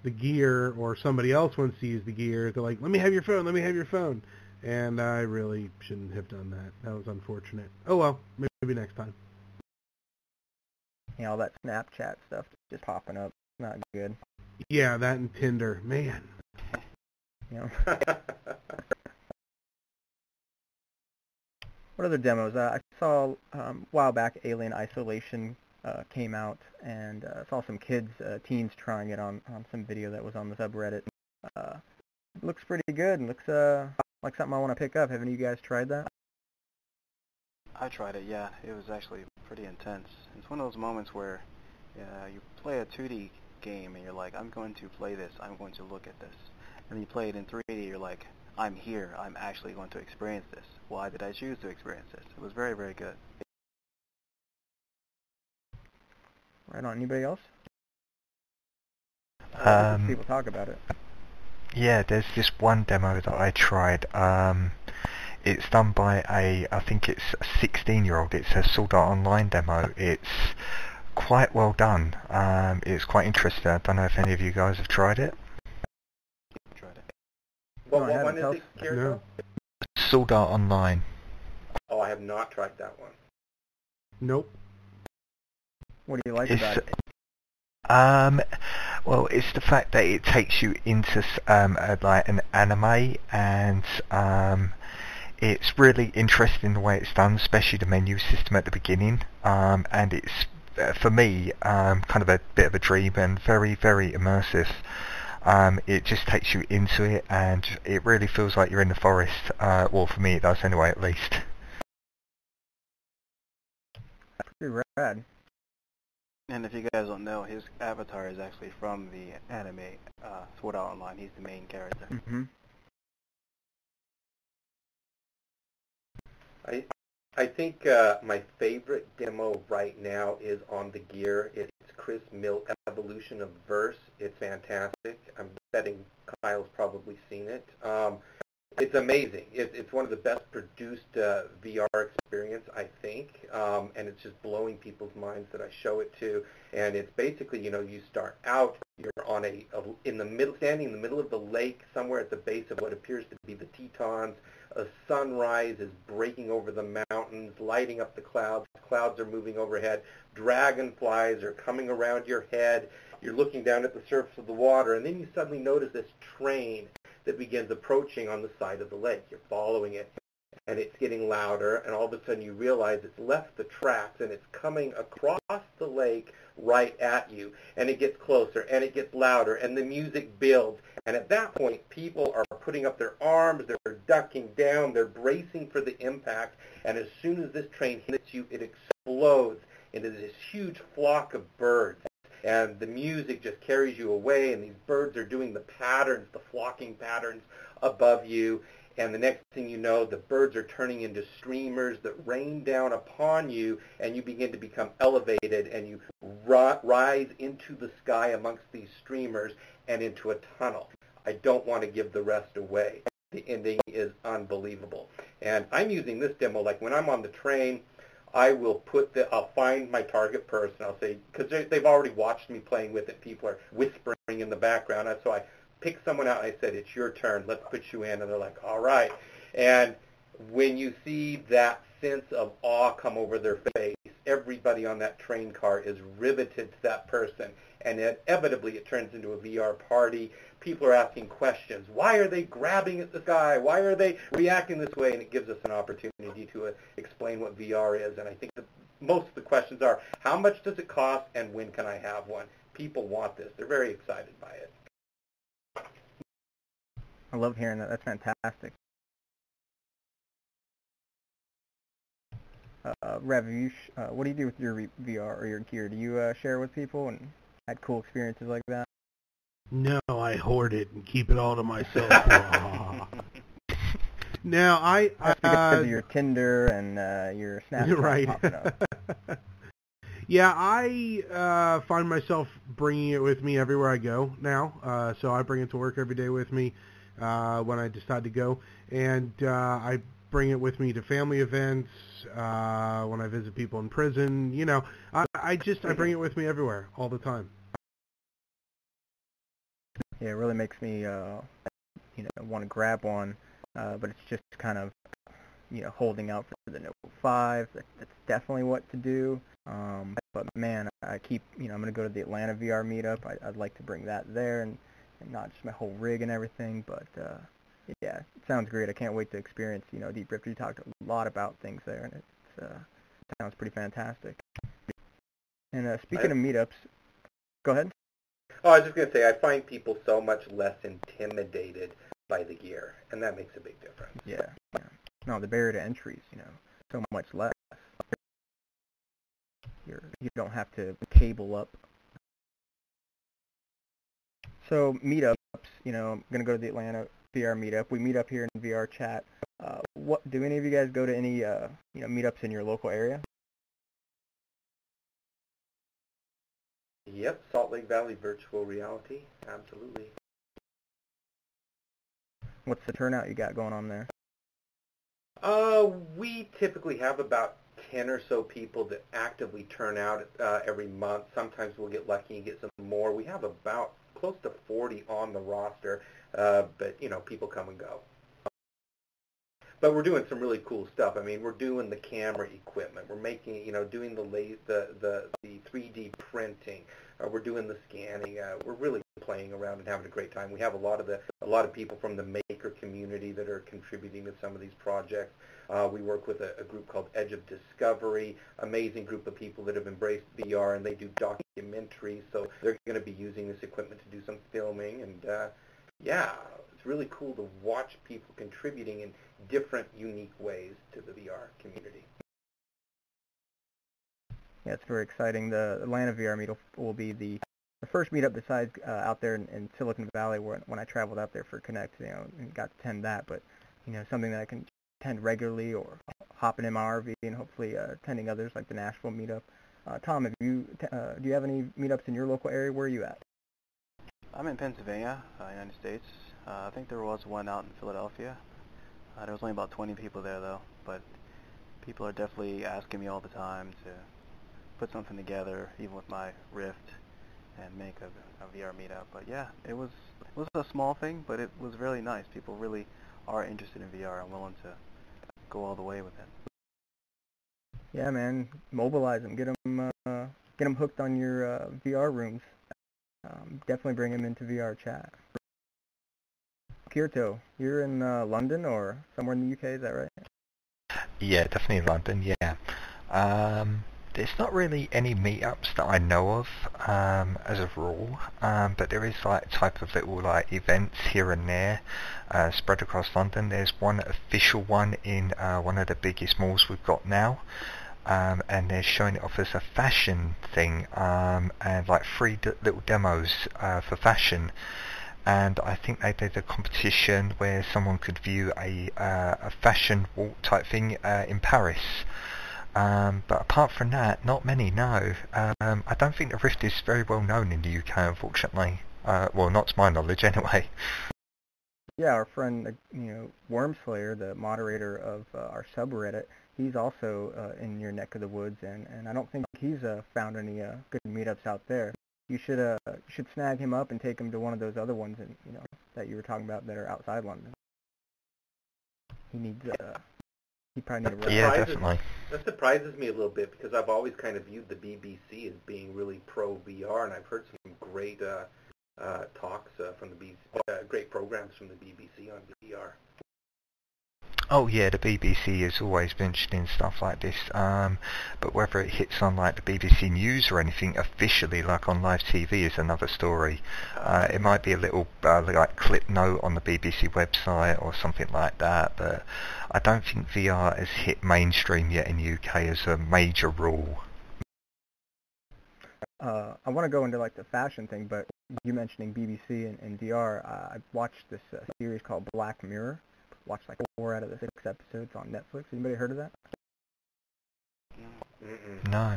the gear or somebody else wants to use the gear, they're like, let me have your phone, let me have your phone. And I really shouldn't have done that. That was unfortunate. Oh, well, maybe next time. Yeah, all that Snapchat stuff just popping up. Not good. Yeah, that and Tinder. Man. Yeah. What other demos? Uh, I saw um, a while back Alien Isolation Uh, came out, and uh, saw some kids, uh, teens trying it on, on some video that was on the subreddit. Uh, it looks pretty good. It looks uh, like something I want to pick up. Have any of you guys tried that? I tried it, yeah. It was actually pretty intense. It's one of those moments where uh, you play a two D game and you're like, I'm going to play this, I'm going to look at this. And then you play it in three D, you're like, I'm here, I'm actually going to experience this. Why did I choose to experience this? It was very, very good. Right on. Anybody else? Um, people talk about it. Yeah, there's this one demo that I tried. Um, it's done by a, I think it's a sixteen-year-old. It's a Sword Art Online demo. It's quite well done. Um, it's quite interesting. I don't know if any of you guys have tried it. Tried it. Well, what one is it, Kirito? Sword Art Online. Oh, I have not tried that one. Nope. What do you like it's, about it? Um, well, it's the fact that it takes you into um, a, like an anime, and um, it's really interesting the way it's done, especially the menu system at the beginning. Um, and it's for me um, kind of a bit of a dream and very, very immersive. Um, it just takes you into it, and it really feels like you're in the forest. Uh, well, for me, it does anyway, at least. That's pretty rad. And if you guys don't know, his avatar is actually from the anime uh, Sword Art Online. He's the main character. Mm-hmm. I I think uh, my favorite demo right now is on the gear. It's Chris Mill Evolution of Verse. It's fantastic. I'm betting Kyle's probably seen it. Um, it's amazing. It, it's one of the best produced uh, V R experience, I think, um, and it's just blowing people's minds that I show it to. And it's basically, you know, you start out, you're on a, a in the middle, standing in the middle of the lake, somewhere at the base of what appears to be the Tetons. A sunrise is breaking over the mountains, lighting up the clouds. Clouds are moving overhead. Dragonflies are coming around your head. You're looking down at the surface of the water, and then you suddenly notice this train that begins approaching on the side of the lake. You're following it. and it's getting louder, and all of a sudden you realize it's left the traps and it's coming across the lake right at you, and it gets closer and it gets louder and the music builds, and at that point people are putting up their arms, they're ducking down, they're bracing for the impact, and as soon as this train hits you, it explodes into this huge flock of birds, and the music just carries you away, and these birds are doing the patterns, the flocking patterns above you, and the next thing you know, the birds are turning into streamers that rain down upon you, and you begin to become elevated, and you rise into the sky amongst these streamers and into a tunnel. I don't want to give the rest away. The ending is unbelievable. And I'm using this demo, like when I'm on the train, I will put the, I'll find my target person, I'll say, because they've already watched me playing with it, people are whispering in the background, so I pick someone out and I said, it's your turn, let's put you in, and they're like, all right. And when you see that sense of awe come over their face, everybody on that train car is riveted to that person, and inevitably it turns into a V R party. People are asking questions. Why are they grabbing at the sky? Why are they reacting this way? And it gives us an opportunity to uh, explain what V R is. And I think the, most of the questions are, how much does it cost and when can I have one? People want this. They're very excited by it. I love hearing that. That's fantastic. Uh, Rev, you sh uh, what do you do with your V R or your gear? Do you uh, share with people and had cool experiences like that? No, I hoard it and keep it all to myself. Now I, I because uh, of your Tinder and uh, your Snapchat right. popping up. Yeah, I uh, find myself bringing it with me everywhere I go now. Uh, so I bring it to work every day with me uh, when I decide to go, and uh, I bring it with me to family events, uh, when I visit people in prison. You know, I, I just I bring it with me everywhere all the time. Yeah, it really makes me, uh, you know, want to grab one, uh, but it's just kind of, you know, holding out for the Note five. That, that's definitely what to do. Um, but man, I keep, you know, I'm gonna go to the Atlanta V R Meetup. I, I'd like to bring that there, and, and not just my whole rig and everything. But uh, yeah, it sounds great. I can't wait to experience. You know, Deep Rifter, you talked a lot about things there, and it uh, sounds pretty fantastic. And uh, speaking of meetups, go ahead. Oh, I was just going to say, I find people so much less intimidated by the gear, and that makes a big difference. Yeah, yeah. No, the barrier to entry is, you know, so much less. You're, you don't have to cable up. So, meetups, you know, I'm going to go to the Atlanta V R Meetup. We meet up here in VRChat. Uh, what, do any of you guys go to any, uh, you know, meetups in your local area? Yep, Salt Lake Valley Virtual Reality, absolutely. What's the turnout you got going on there? Uh, we typically have about ten or so people that actively turn out uh, every month. Sometimes we'll get lucky and get some more. We have about close to forty on the roster, uh, but, you know, people come and go. But we're doing some really cool stuff. I mean, we're doing the camera equipment. We're making, you know, doing the la the, the, the three D printing. Uh, we're doing the scanning. Uh, we're really playing around and having a great time. We have a lot of the a lot of people from the maker community that are contributing to some of these projects. Uh, we work with a, a group called Edge of Discovery, amazing group of people that have embraced V R, and they do documentaries. So they're going to be using this equipment to do some filming. And uh, yeah, it's really cool to watch people contributing and different, unique ways to the V R community. Yeah, it's very exciting. The Atlanta V R meetup will be the, the first meetup besides uh, out there in, in Silicon Valley where, when I traveled out there for Connect, you know, and got to attend that. But, you know, something that I can attend regularly or hopping in my R V and hopefully uh, attending others like the Nashville meetup. Uh, Tom, have you t uh, do you have any meetups in your local area? Where are you at? I'm in Pennsylvania, uh, United States. Uh, I think there was one out in Philadelphia. Uh, there was only about twenty people there, though, but people are definitely asking me all the time to put something together, even with my Rift, and make a, a V R meetup. But yeah, it was it was a small thing, but it was really nice. People really are interested in V R and willing to go all the way with it. Yeah, man, mobilize them, get them, uh, get them hooked on your uh, V R rooms. Um, definitely bring them into VRChat. Kirito, you're in uh, London or somewhere in the U K, is that right? Yeah, definitely London, yeah. Um, there's not really any meetups that I know of um, as a rule, um, but there is like type of little like events here and there uh, spread across London. There's one official one in uh, one of the biggest malls we've got now, um, and they're showing it off as a fashion thing, um, and like free d little demos uh, for fashion. And I think they did a competition where someone could view a, uh, a fashion walk type thing uh, in Paris. Um, but apart from that, not many, no. Um, I don't think the Rift is very well known in the U K, unfortunately. Uh, well, not to my knowledge, anyway. Yeah, our friend, you know, Wormslayer, the moderator of uh, our subreddit, he's also uh, in your neck of the woods, and, and I don't think he's uh, found any uh, good meetups out there. You should uh should snag him up and take him to one of those other ones, and you know that you were talking about that are outside London. He needs uh he probably needs. Yeah, definitely. That surprises me a little bit because I've always kind of viewed the B B C as being really pro V R, and I've heard some great uh, uh, talks uh, from the B B C, uh, great programs from the B B C on V R. Oh yeah, the B B C has always been interested in stuff like this, um, but whether it hits on like the B B C News or anything officially, like on live T V, is another story. Uh, it might be a little uh, like clip note on the B B C website or something like that, but I don't think V R has hit mainstream yet in the U K as a major rule. Uh, I want to go into like the fashion thing, but you mentioning B B C and, and V R, uh, I watched this uh, series called Black Mirror. Watched like four out of the six episodes on Netflix. Anybody heard of that? No.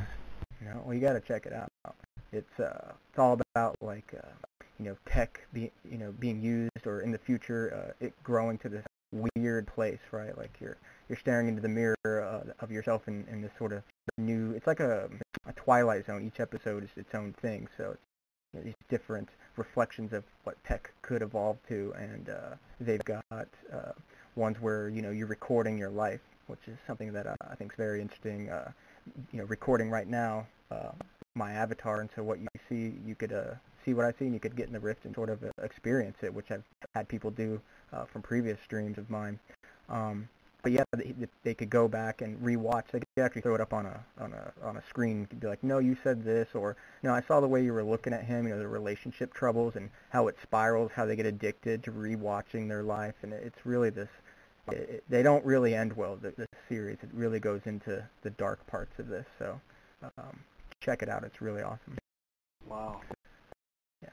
No. Well, you gotta check it out. It's uh, it's all about like uh, you know tech, be, you know, being used or in the future, uh, it growing to this weird place, right? Like you're you're staring into the mirror uh, of yourself in, in this sort of new. It's like a, a Twilight Zone. Each episode is its own thing. So it's, you know, these different reflections of what tech could evolve to, and uh, they've got. Uh, ones where, you know, you're recording your life, which is something that uh, I think is very interesting. Uh, you know, recording right now uh, my avatar, and so what you see, you could uh, see what I see, and you could get in the Rift and sort of experience it, which I've had people do uh, from previous streams of mine. Um, but yeah, they, they could go back and rewatch. They could actually throw it up on a on a on a screen. You could be like, no, you said this, or no, I saw the way you were looking at him. You know, the relationship troubles and how it spirals, how they get addicted to rewatching their life, and it's really this. It, they don't really end well, the, the series. It really goes into the dark parts of this, so um, check it out. It's really awesome. Wow. Yeah.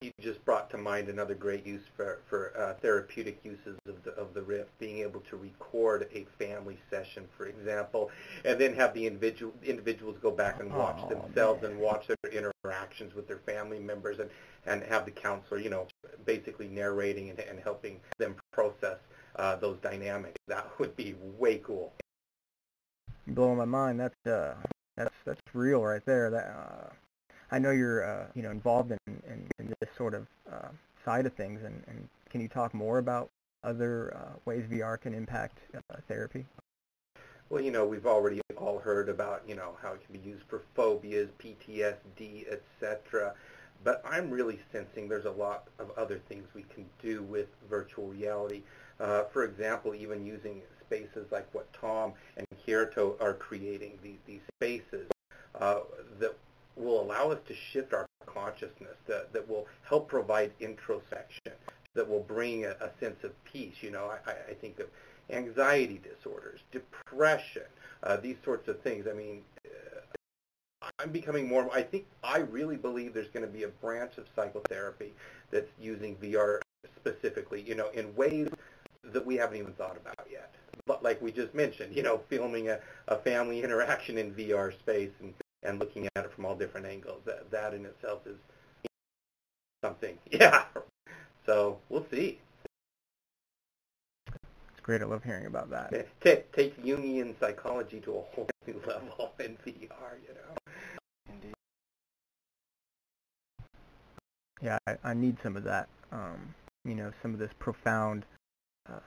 You just brought to mind another great use for, for uh, therapeutic uses of the, of the Rift, being able to record a family session, for example, and then have the individual individuals go back and watch oh, themselves man. and watch their interactions with their family members, and, and have the counselor, you know, basically narrating and, and helping them process Uh, those dynamics. That would be way cool. Blowing my mind. That's uh, that's that's real right there. That uh, I know you're uh, you know involved in, in, in this sort of uh, side of things. And, and can you talk more about other uh, ways V R can impact uh, therapy? Well, you know, we've already all heard about you know how it can be used for phobias, P T S D, et cetera. But I'm really sensing there's a lot of other things we can do with virtual reality. Uh, for example, even using spaces like what Tom and Kirito are creating, these, these spaces uh, that will allow us to shift our consciousness, that, that will help provide introspection, that will bring a, a sense of peace. You know, I, I think of anxiety disorders, depression, uh, these sorts of things. I mean, uh, I'm becoming more, I think, I really believe there's going to be a branch of psychotherapy that's using V R specifically, you know, in ways that we haven't even thought about yet. But like we just mentioned, you know, filming a, a family interaction in V R space and, and looking at it from all different angles, that, that in itself is something. Yeah. So we'll see. It's great. I love hearing about that. Take, take Jungian psychology to a whole new level in V R, you know. Indeed. Yeah, I, I need some of that. Um, you know, some of this profound Uh,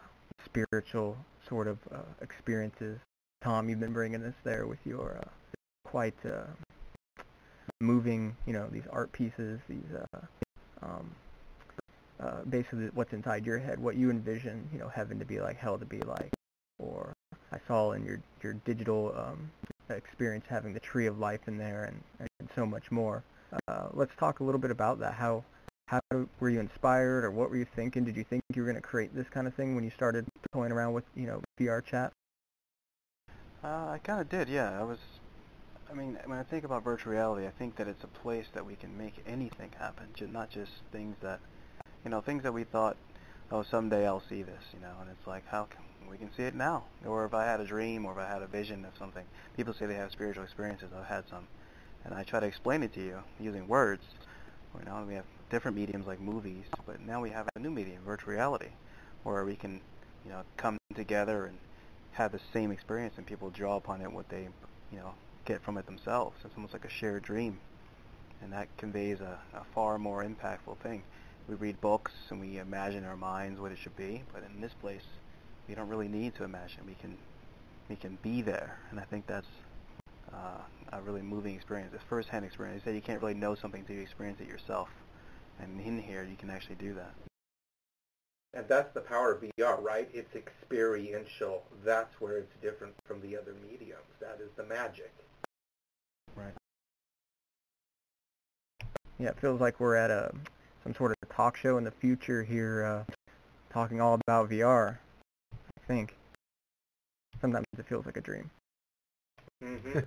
spiritual sort of uh, experiences. Tom, you've been bringing this there with your uh, quite uh, moving, you know, these art pieces, these uh, um, uh, basically what's inside your head, what you envision, you know, heaven to be like, hell to be like, or I saw in your, your digital um, experience having the Tree of Life in there and, and so much more. Uh, let's talk a little bit about that. How how were you inspired, or what were you thinking? Did you think you were going to create this kind of thing when you started toying around with, you know, VRChat? Uh, I kind of did, yeah. I was, I mean, when I think about virtual reality, I think that it's a place that we can make anything happen, not just things that, you know, things that we thought, oh, someday I'll see this, you know, and it's like, how can we can see it now? Or if I had a dream, or if I had a vision of something. People say they have spiritual experiences. I've had some, and I try to explain it to you using words. You know, we have different mediums like movies, but now we have a new medium, virtual reality, where we can, you know, come together and have the same experience, and people draw upon it what they, you know, get from it themselves. It's almost like a shared dream, and that conveys a, a far more impactful thing. We read books and we imagine in our minds what it should be, but in this place, we don't really need to imagine. We can, we can be there, and I think that's uh, a really moving experience. It's first-hand experience. They say you can't really know something until you experience it yourself, and in here, you can actually do that. And that's the power of V R, right? It's experiential. That's where it's different from the other mediums. That is the magic. Right. Yeah, it feels like we're at a some sort of talk show in the future here, uh, talking all about V R, I think. Sometimes it feels like a dream. Mm-hmm.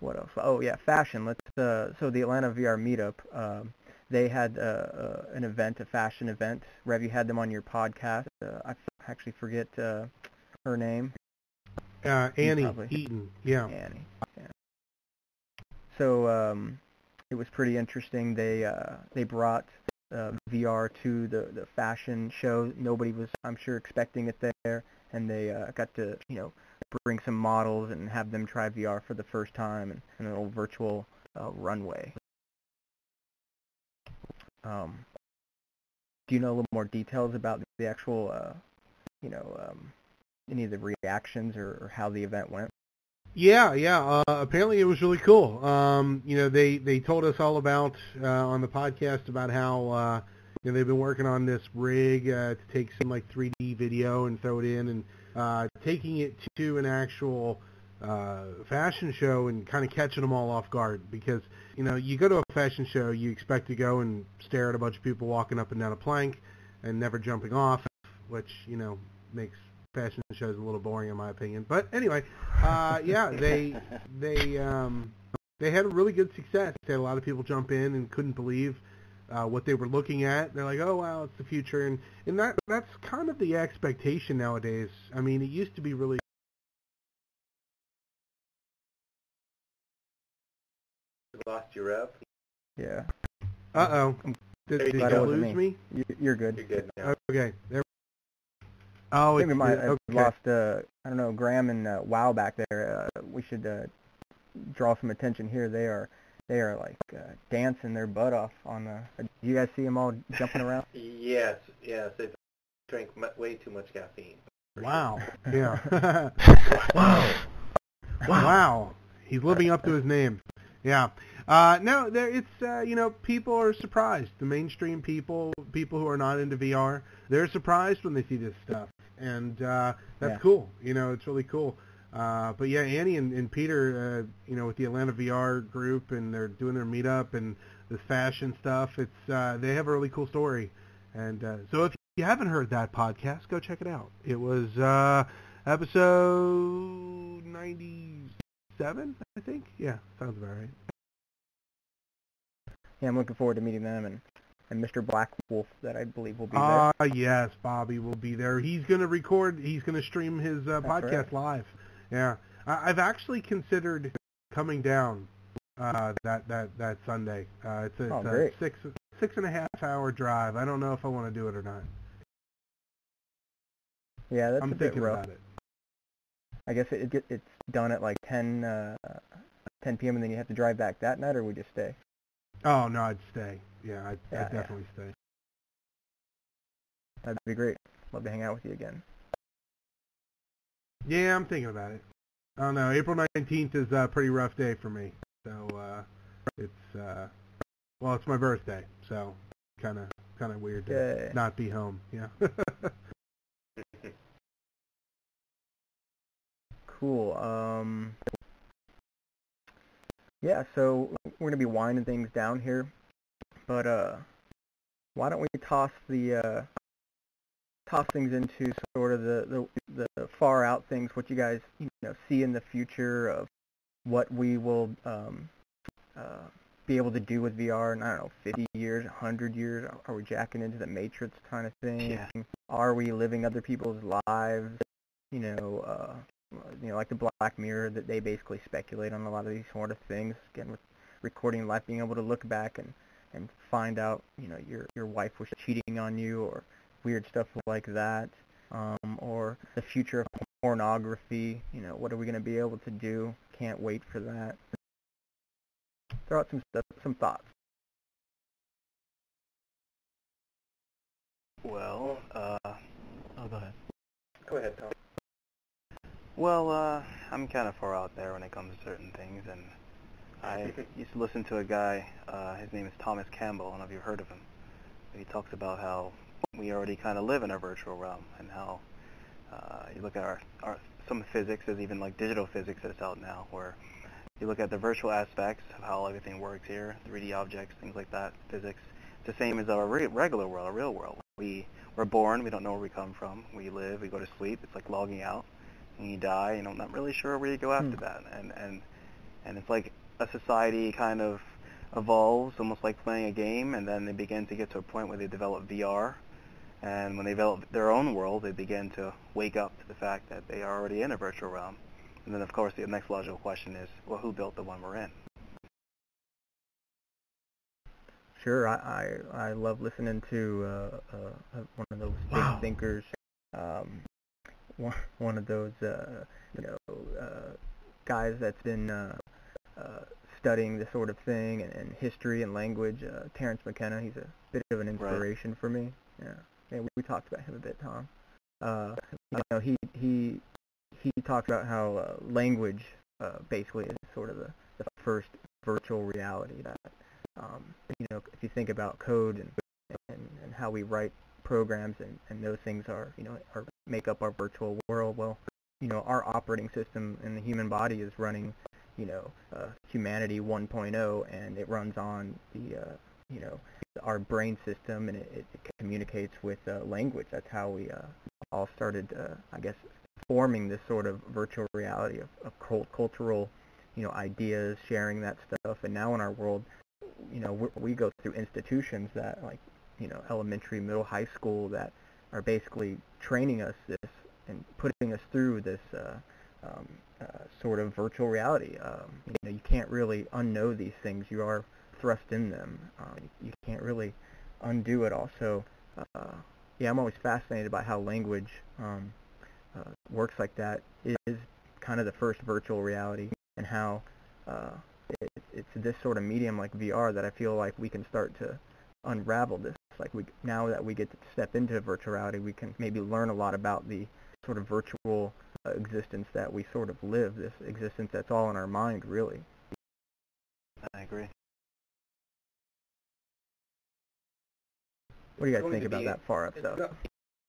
What else? Oh, yeah, fashion. Let's. Uh, so the Atlanta V R Meetup, um, they had uh, uh, an event, a fashion event. Rev, you had them on your podcast. Uh, I actually forget uh, her name. Uh, Annie Eatin. Yeah. Annie. Yeah. So um, it was pretty interesting. They uh, they brought uh, V R to the, the fashion show. Nobody was, I'm sure, expecting it there, and they uh, got to, you know, bring some models and have them try V R for the first time, and, and an old virtual uh, runway. Um, do you know a little more details about the actual, uh, you know, um, any of the reactions or, or how the event went? Yeah, yeah. Uh, apparently, it was really cool. Um, you know, they, they told us all about uh, on the podcast about how uh, you know, they've been working on this rig uh, to take some like three D video and throw it in and. Uh, taking it to an actual uh, fashion show and kind of catching them all off guard, because, you know, you go to a fashion show, you expect to go and stare at a bunch of people walking up and down a plank and never jumping off, which, you know, makes fashion shows a little boring in my opinion. But anyway, uh, yeah, they they um, they had a really good success. They had a lot of people jump in and couldn't believe Uh, what they were looking at. They're like, oh, wow, it's the future. And, and that that's kind of the expectation nowadays. I mean, it used to be really... Lost your rep. Yeah. Uh-oh. Did, did you lose me? me? You're good. You're good now. Okay. There. Oh, it's... Maybe my, I okay. lost, uh, I don't know, Graham and uh, Wow back there. Uh, we should uh, draw some attention here. They are... They are, like, uh, dancing their butt off on the... Uh, do you guys see them all jumping around? Yes, yes. They drank m- way too much caffeine. Wow. Sure. Yeah. Wow. Wow. Wow. He's living up to his name. Yeah. Uh, no, there, it's, uh, you know, people are surprised. The mainstream people, people who are not into V R, they're surprised when they see this stuff. And uh, that's yeah. cool. You know, it's really cool. Uh, but yeah, Annie and, and Peter, uh, you know, with the Atlanta V R group, and they're doing their meetup and the fashion stuff. It's uh, they have a really cool story, and uh, so if you haven't heard that podcast, go check it out. It was uh, episode ninety-seven, I think. Yeah, sounds about right. Yeah, I'm looking forward to meeting them and, and Mister Black Wolf, that I believe will be there. Ah, yes, Bobby will be there. He's going to record. He's going to stream his uh, podcast right. live. Yeah, I've actually considered coming down uh, that that that Sunday. Uh, it's a, oh, it's a six six and a half hour drive. I don't know if I want to do it or not. Yeah, that's I'm a bit rough. About it. I guess it, it it's done at like ten uh, ten p.m. and then you have to drive back that night, or we just stay. Oh no, I'd stay. Yeah, I'd, yeah, I'd definitely yeah. stay. That'd be great. Love to hang out with you again. Yeah, I'm thinking about it. I don't know. April nineteenth is a pretty rough day for me. So uh, it's uh, well, it's my birthday, so kind of kind of weird to Yay. not be home. Yeah. cool. Um, yeah, so we're going to be winding things down here, but uh, why don't we toss the uh, toss things into sort of the, the the far out things, what you guys you know see in the future of what we will um, uh, be able to do with V R in, I don't know, fifty years, one hundred years. Are we jacking into the Matrix kind of thing? Yeah. Are we living other people's lives? You know, uh, you know, like the Black Mirror, that they basically speculate on a lot of these sort of things. Again, with recording life, being able to look back and, and find out, you know, your your wife was cheating on you, or weird stuff like that, um, or the future of pornography. You know, what are we going to be able to do? Can't wait for that. Throw out some stuff, some thoughts. Well, uh, oh, go ahead. Go ahead, Tom. Well, uh, I'm kind of far out there when it comes to certain things, and I used to listen to a guy, uh, his name is Thomas Campbell, I don't know if you've heard of him, but he talks about how we already kind of live in a virtual realm, and how uh, you look at our, our, some physics, there's even like digital physics that's out now, where you look at the virtual aspects of how everything works here, three D objects, things like that, physics. It's the same as our re regular world, our real world. We, we're born, we don't know where we come from. We live, we go to sleep. It's like logging out. And you die, and I'm not really sure where you go after hmm. that. And, and, and it's like a society kind of evolves, almost like playing a game, and then they begin to get to a point where they develop V R. And when they develop their own world, they begin to wake up to the fact that they are already in a virtual realm. And then, of course, the next logical question is, well, who built the one we're in? Sure, I I, I love listening to uh, uh, one of those big wow. thinkers, um, one one of those uh, you know uh, guys that's been uh, uh, studying this sort of thing and, and history and language. Uh, Terrence McKenna, he's a bit of an inspiration right. for me. Yeah, and we, we talked about him a bit, Tom. Uh, you know, he he. He talks about how uh, language uh, basically is sort of the, the first virtual reality that, um, you know, if you think about code and, and, and how we write programs and, and those things are, you know, are make up our virtual world. Well, you know, our operating system in the human body is running, you know, uh, Humanity one point oh, and it runs on the, uh, you know, our brain system, and it, it communicates with uh, language. That's how we uh, all started, uh, I guess, forming this sort of virtual reality of, of cultural, you know, ideas, sharing that stuff. And now in our world, you know, we're, we go through institutions that, like, you know, elementary, middle, high school, that are basically training us this and putting us through this uh, um, uh, sort of virtual reality. Um, you know, you can't really unknow these things. You are thrust in them. Uh, you can't really undo it all. So, uh, yeah, I'm always fascinated by how language um, Uh, works like that is kind of the first virtual reality, and how uh, it, it's this sort of medium like V R that I feel like we can start to unravel this. Like we now that we get to step into virtual reality, we can maybe learn a lot about the sort of virtual uh, existence that we sort of live, this existence that's all in our mind, really. I agree. What do you guys think about that far up stuff?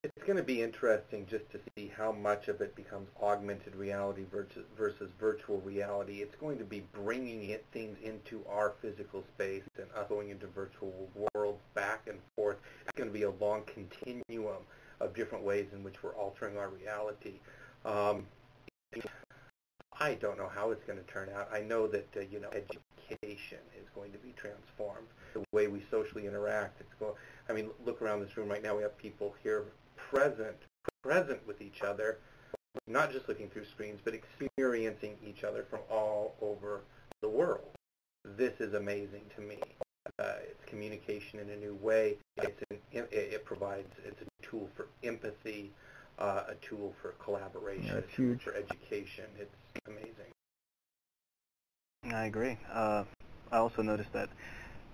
It's going to be interesting just to see how much of it becomes augmented reality versus, versus virtual reality. It's going to be bringing it, things into our physical space and us going into virtual worlds back and forth. It's going to be a long continuum of different ways in which we're altering our reality. Um, I don't know how it's going to turn out. I know that, uh, you know, education is going to be transformed. The way we socially interact. It's going, I mean, look around this room right now. We have people here present, present with each other, not just looking through screens, but experiencing each other from all over the world. This is amazing to me. Uh, it's communication in a new way. It's an, it, it provides, it's a tool for empathy, uh, a tool for collaboration, a tool for education. It's amazing. I agree. Uh, I also noticed that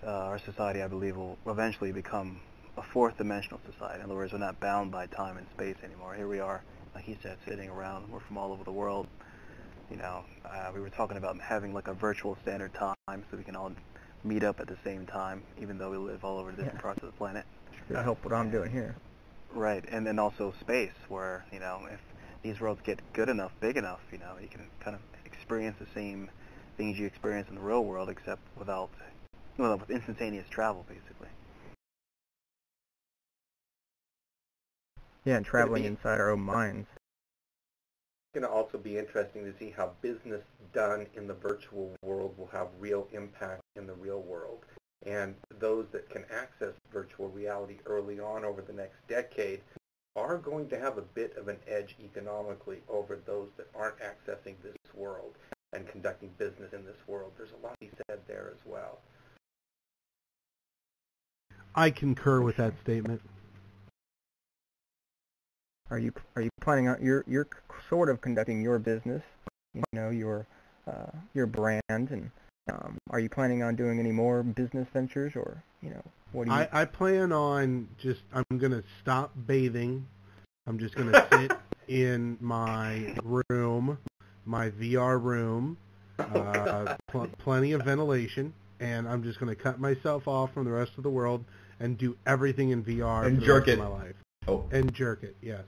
uh, our society, I believe, will eventually become a fourth-dimensional society. In other words, we're not bound by time and space anymore. Here we are, like he said, sitting around. We're from all over the world. You know, uh, we were talking about having like a virtual standard time so we can all meet up at the same time, even though we live all over different yeah. parts of the planet. I hope what I'm doing here. Right, and then also space, where, you know, if these worlds get good enough, big enough, you know, you can kind of experience the same things you experience in the real world, except without, well, with instantaneous travel, basically. Yeah, and traveling inside our own minds. It's going to also be interesting to see how business done in the virtual world will have real impact in the real world. And those that can access virtual reality early on over the next decade are going to have a bit of an edge economically over those that aren't accessing this world and conducting business in this world. There's a lot to be said there as well. I concur with that statement. Are you are you planning on you're you're sort of conducting your business, you know, your uh, your brand, and um, are you planning on doing any more business ventures, or you know what do you? I, I plan on just I'm gonna stop bathing. I'm just gonna sit in my room, my V R room, uh, pl- plenty of ventilation, and I'm just gonna cut myself off from the rest of the world and do everything in V R and for the jerk rest it. Of my life. Oh, and jerk it. Yes.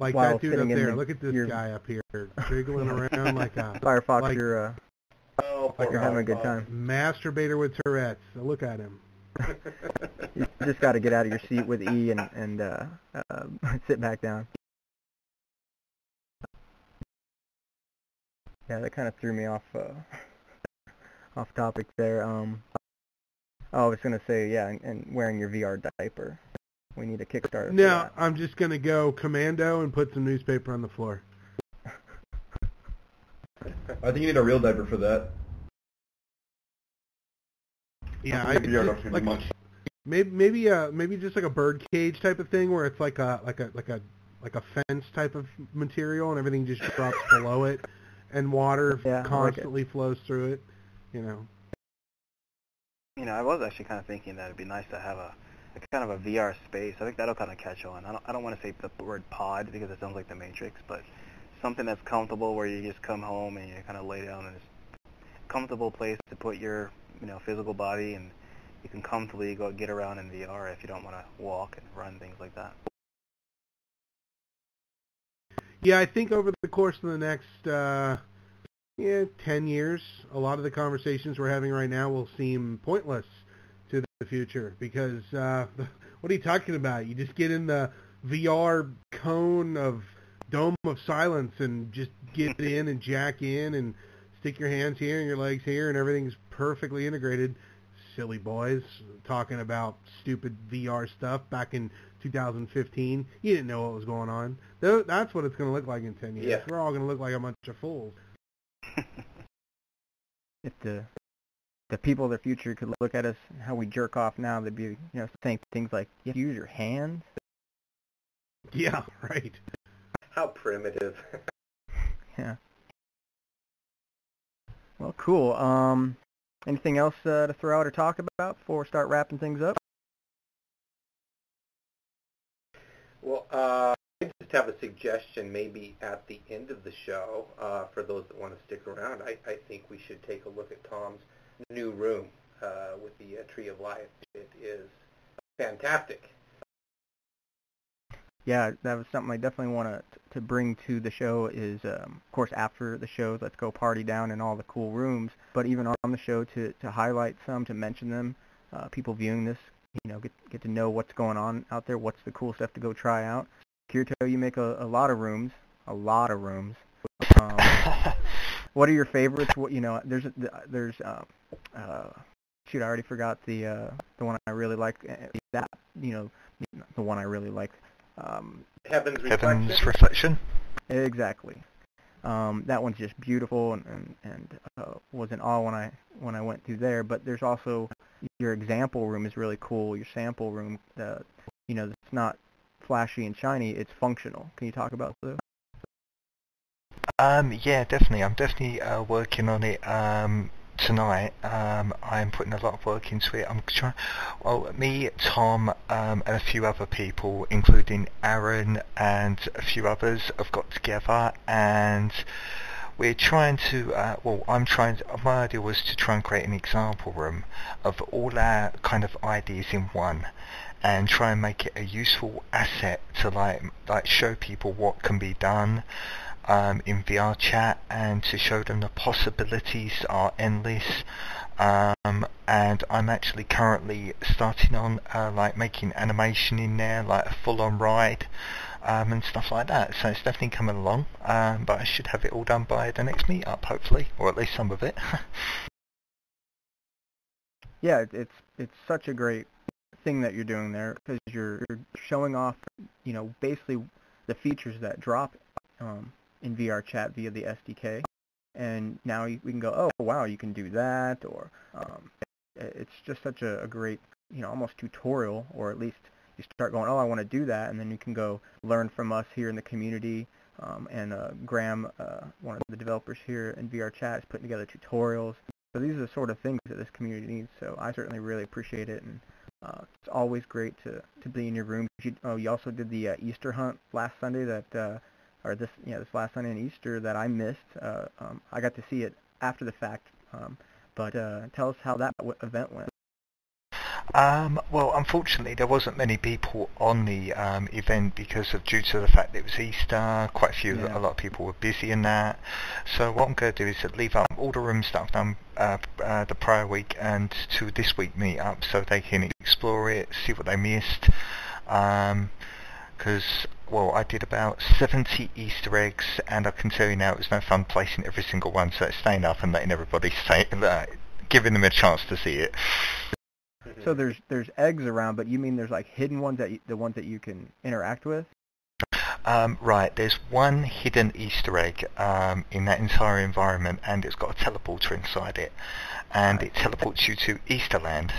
Like While that dude up there. The, Look at this your, guy up here, jiggling around like a Firefox. Like, you're, uh, oh, like you're having a good time. Masturbator with Tourette's. So look at him. You just got to get out of your seat with E and and uh, uh, sit back down. Yeah, that kind of threw me off uh, off topic there. Um, oh, I was gonna say yeah, and, and wearing your V R diaper. We need a Kickstarter. No, I'm just going to go commando and put some newspaper on the floor. I think you need a real diaper for that. Yeah, I, I just, like, much. Maybe maybe uh maybe just like a bird cage type of thing where it's like a like a like a like a fence type of material and everything just drops below it and water yeah, constantly like flows through it, you know. You know, I was actually kind of thinking that it'd be nice to have a kind of a V R space. I think that'll kind of catch on. I don't, I don't want to say the word pod because it sounds like the Matrix, but something that's comfortable where you just come home and you kind of lay down in a comfortable place to put your, you know, physical body, and you can comfortably go get around in V R if you don't want to walk and run, things like that. Yeah, I think over the course of the next uh, yeah ten years, a lot of the conversations we're having right now will seem pointless to the future, because uh, what are you talking about? You just get in the V R cone of dome of silence and just get in and jack in and stick your hands here and your legs here and everything's perfectly integrated. Silly boys talking about stupid V R stuff back in two thousand fifteen. You didn't know what was going on. That's what it's going to look like in ten years. Yeah. We're all going to look like a bunch of fools. If the the people of the future could look at us, how we jerk off now, they'd be, you know, saying things like, you have to use your hands? Yeah, right. How primitive. Yeah. Well, cool. Um, anything else uh, to throw out or talk about before we start wrapping things up? Well, uh, I just have a suggestion maybe at the end of the show uh, for those that want to stick around. I, I think we should take a look at Tom's new room uh, with the uh, Tree of Life. It is fantastic. Yeah, that was something I definitely want to to bring to the show is, um, of course, after the shows, let's go party down in all the cool rooms, but even on the show to, to highlight some, to mention them, uh, people viewing this, you know, get get to know what's going on out there, what's the cool stuff to go try out. Kirito, you make a, a lot of rooms, a lot of rooms. Um, what are your favorites? What, you know, there's there's um, uh, shoot, I already forgot the uh, the one I really like. That you know, the one I really like. Um, Heaven's Reflection. Heaven's Reflection. Exactly. Um, that one's just beautiful, and and, and uh, was in awe when I when I went through there. But there's also your example room is really cool. Your sample room, uh, you know, it's not flashy and shiny. It's functional. Can you talk about those? Um, yeah, definitely. I'm definitely uh, working on it um, tonight. Um, I'm putting a lot of work into it. I'm trying. Well, me, Tom, um, and a few other people, including Aaron and a few others, have got together, and we're trying to. Uh, well, I'm trying. To, my idea was to try and create an example room of all our kind of ideas in one. and try and make it a useful asset to like like show people what can be done um, in VRChat, and to show them the possibilities are endless. Um, and I'm actually currently starting on uh, like making animation in there, like a full-on ride um, and stuff like that. So it's definitely coming along, um, but I should have it all done by the next meetup, hopefully, or at least some of it. Yeah, it's it's such a great thing that you're doing there, because you're showing off, you know, basically the features that drop um, in VRChat via the S D K. And now we can go, oh, wow, you can do that, or um, it's just such a, a great, you know, almost tutorial, or at least you start going, oh, I want to do that, and then you can go learn from us here in the community, um, and uh, Graham, uh, one of the developers here in VRChat, is putting together tutorials. So these are the sort of things that this community needs, so I certainly really appreciate it, and uh, it's always great to, to be in your room. You, oh, you also did the uh, Easter hunt last Sunday that... Uh, or this, you know, this last Sunday in Easter that I missed. Uh, um, I got to see it after the fact, um, but uh, tell us how that w event went. Um, well, unfortunately, there wasn't many people on the um, event because of due to the fact that it was Easter. Quite a few, yeah. A lot of people were busy in that. So what I'm going to do is leave up all the rooms that I've done uh, uh, the prior week and to this week meetup, so they can explore it, see what they missed. Um, because, well, I did about seventy Easter eggs, and I can tell you now it was no fun placing every single one, so it's staying up and letting everybody stay, uh, giving them a chance to see it. So there's there's eggs around, but you mean there's like hidden ones, that you, the ones that you can interact with? Um, right, there's one hidden Easter egg um, in that entire environment, and it's got a teleporter inside it, and it teleports you to Easterland.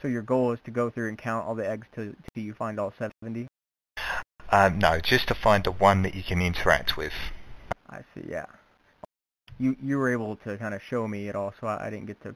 So your goal is to go through and count all the eggs till, till you find all seventy? Um, no, just to find the one that you can interact with. I see, yeah. You you were able to kind of show me it all, so I, I didn't get to,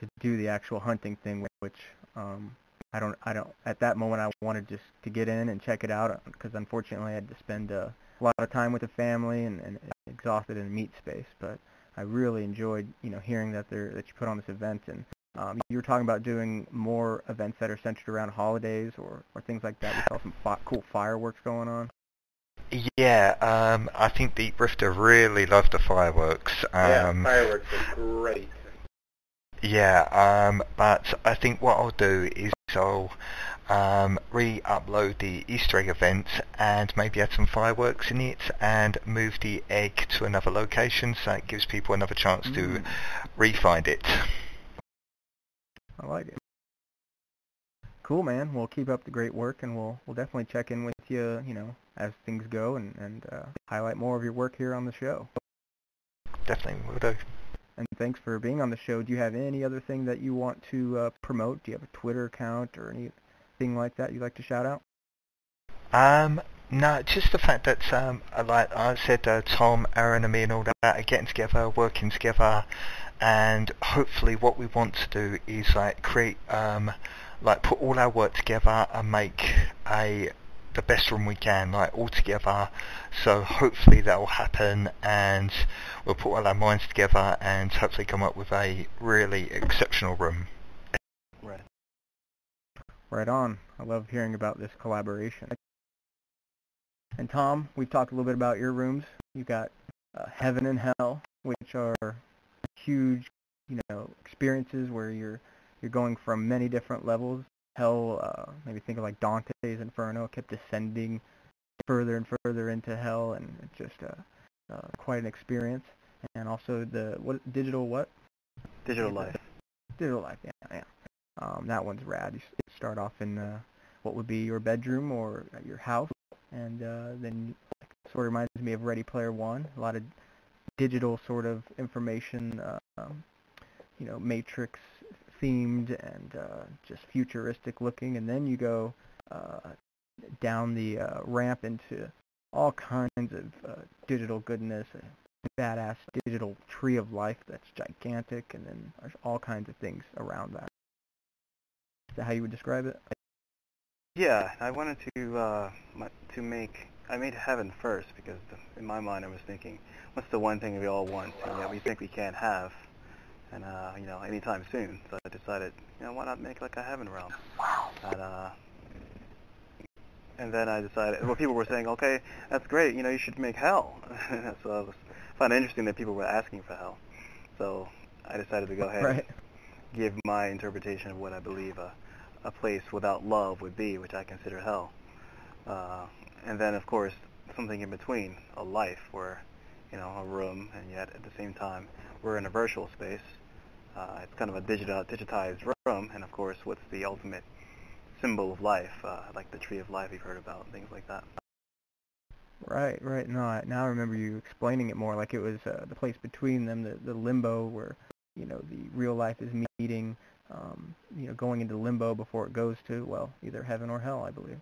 to do the actual hunting thing, which um, I don't, I don't, at that moment I wanted just to get in and check it out, because unfortunately I had to spend a lot of time with the family and, and exhausted in the meat space, but I really enjoyed, you know, hearing that there, that you put on this event, and Um, you were talking about doing more events that are centered around holidays or, or things like that. We saw some fi cool fireworks going on. Yeah, um, I think Deep Rifter really loved the fireworks. Um, yeah, fireworks are great. Yeah, um, but I think what I'll do is I'll um, re-upload the Easter egg event and maybe add some fireworks in it and move the egg to another location, so it gives people another chance mm. to re-find it. I like it. Cool, man. We'll keep up the great work, and we'll we'll definitely check in with you, you know, as things go, and and uh, highlight more of your work here on the show. Definitely, we'll do. And thanks for being on the show. Do you have any other thing that you want to uh, promote? Do you have a Twitter account or anything like that you'd like to shout out? Um. No, just the fact that, um, like I said, uh, Tom, Aaron and me and all that are getting together, working together, and hopefully what we want to do is like create, um, like put all our work together and make a the best room we can, like all together. So hopefully that will happen, and we'll put all our minds together and hopefully come up with a really exceptional room. Right. Right on. I love hearing about this collaboration. And Tom, we've talked a little bit about your rooms. You've got uh, Heaven and Hell, which are huge, you know, experiences where you're you're going from many different levels. Hell, uh, maybe think of like Dante's Inferno, kept descending further and further into hell, and it's just uh, uh, quite an experience. And also the what digital what? Digital Life. Digital Life, yeah, yeah. Um, that one's rad. You start off in uh, what would be your bedroom or your house. And uh, then sort of reminds me of Ready Player One, a lot of digital sort of information, uh, um, you know, matrix themed and uh, just futuristic looking. And then you go uh, down the uh, ramp into all kinds of uh, digital goodness, a badass digital tree of life that's gigantic, and then there's all kinds of things around that. Is that how you would describe it? Yeah, I wanted to uh, to make, I made Heaven first because the, in my mind I was thinking, what's the one thing we all want and yet we think we can't have? and uh, you know, anytime soon. So I decided, you know, why not make like a Heaven Realm? And, uh, and then I decided, well, people were saying, okay, that's great, you know, you should make Hell. So I was, found it interesting that people were asking for Hell. So I decided to go ahead right. and give my interpretation of what I believe a, a place without love would be, which I consider Hell. Uh, and then, of course, something in between, a life where, you know, a room, and yet at the same time, we're in a virtual space. Uh, it's kind of a digital, digitized room, and of course, what's the ultimate symbol of life, uh, like the tree of life you've heard about, things like that. Right, right. No, I, now I remember you explaining it more, like it was uh, the place between them, the, the limbo where, you know, the real life is meeting, um, you know, going into limbo before it goes to, well, either heaven or hell, I believe.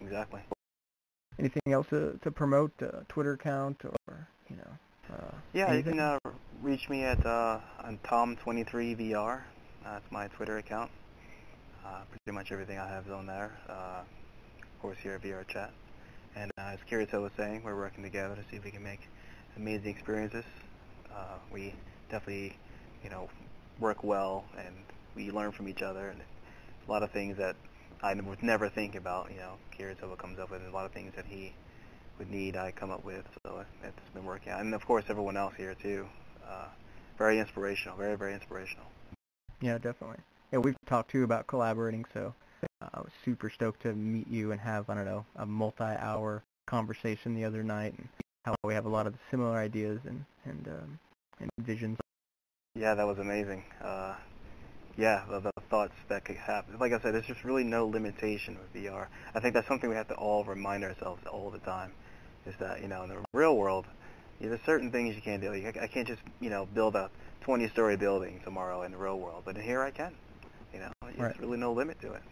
Exactly. Anything else to, to promote, uh, Twitter account, or, you know? Uh, yeah, anything? You can uh, reach me at uh, on Tom twenty-three V R. That's uh, my Twitter account. Uh, pretty much everything I have is on there. Uh, of course, here at VRChat. And uh, as Kirito was saying, we're working together to see if we can make amazing experiences. Uh, we definitely, you know, work well, and we learn from each other, and a lot of things that I would never think about, you know, Kirito comes up with a lot of things that he would need, I come up with, so it's been working out. And of course, everyone else here too. Uh, very inspirational, very, very inspirational. Yeah, definitely. Yeah, we've talked too about collaborating, so uh, I was super stoked to meet you and have, I don't know, a multi-hour conversation the other night, and how we have a lot of similar ideas and, and, um, and visions. Yeah, that was amazing. Uh, Yeah, the, the thoughts that could happen. Like I said, there's just really no limitation with V R. I think that's something we have to all remind ourselves all the time, is that, you know, in the real world, you know, there's certain things you can't do. You, I can't just, you know, build a twenty-story building tomorrow in the real world, but here I can. You know, there's right. really no limit to it.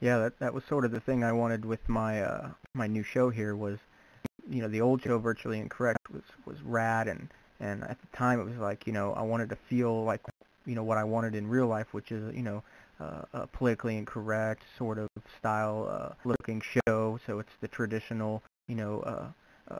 Yeah, that that was sort of the thing I wanted with my uh, my new show here was, you know, the old show, Virtually Incorrect, was, was rad, and, and at the time it was like, you know, I wanted to feel like, you know, what I wanted in real life, which is, you know, uh, a politically incorrect sort of style uh, looking show. So it's the traditional, you know, uh, uh,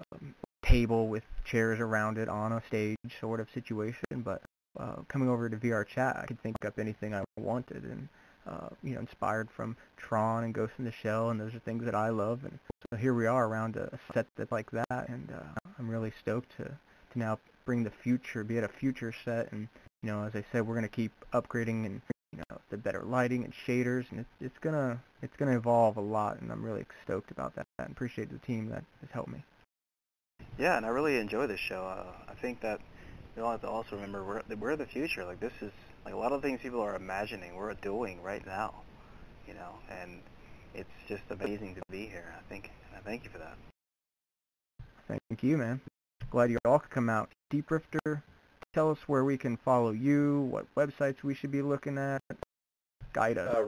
table with chairs around it on a stage sort of situation. But uh, coming over to VRChat, I could think up anything I wanted, and, uh, you know, inspired from Tron and Ghost in the Shell, and those are things that I love. And so here we are around a set that's like that, and uh, I'm really stoked to, to now bring the future, be at a future set, and, you know, as I said, we're gonna keep upgrading and, you know, the better lighting and shaders, and it's it's gonna it's gonna evolve a lot, and I'm really stoked about that. And appreciate the team that has helped me. Yeah, and I really enjoy this show. Uh, I think that we all have to also remember we're we're the future. Like this is like a lot of things people are imagining we're doing right now, you know, and it's just amazing to be here. I think and I thank you for that. Thank you, man. Glad you all could come out. Deep Rifter, tell us where we can follow you, what websites we should be looking at. Guide us. Uh,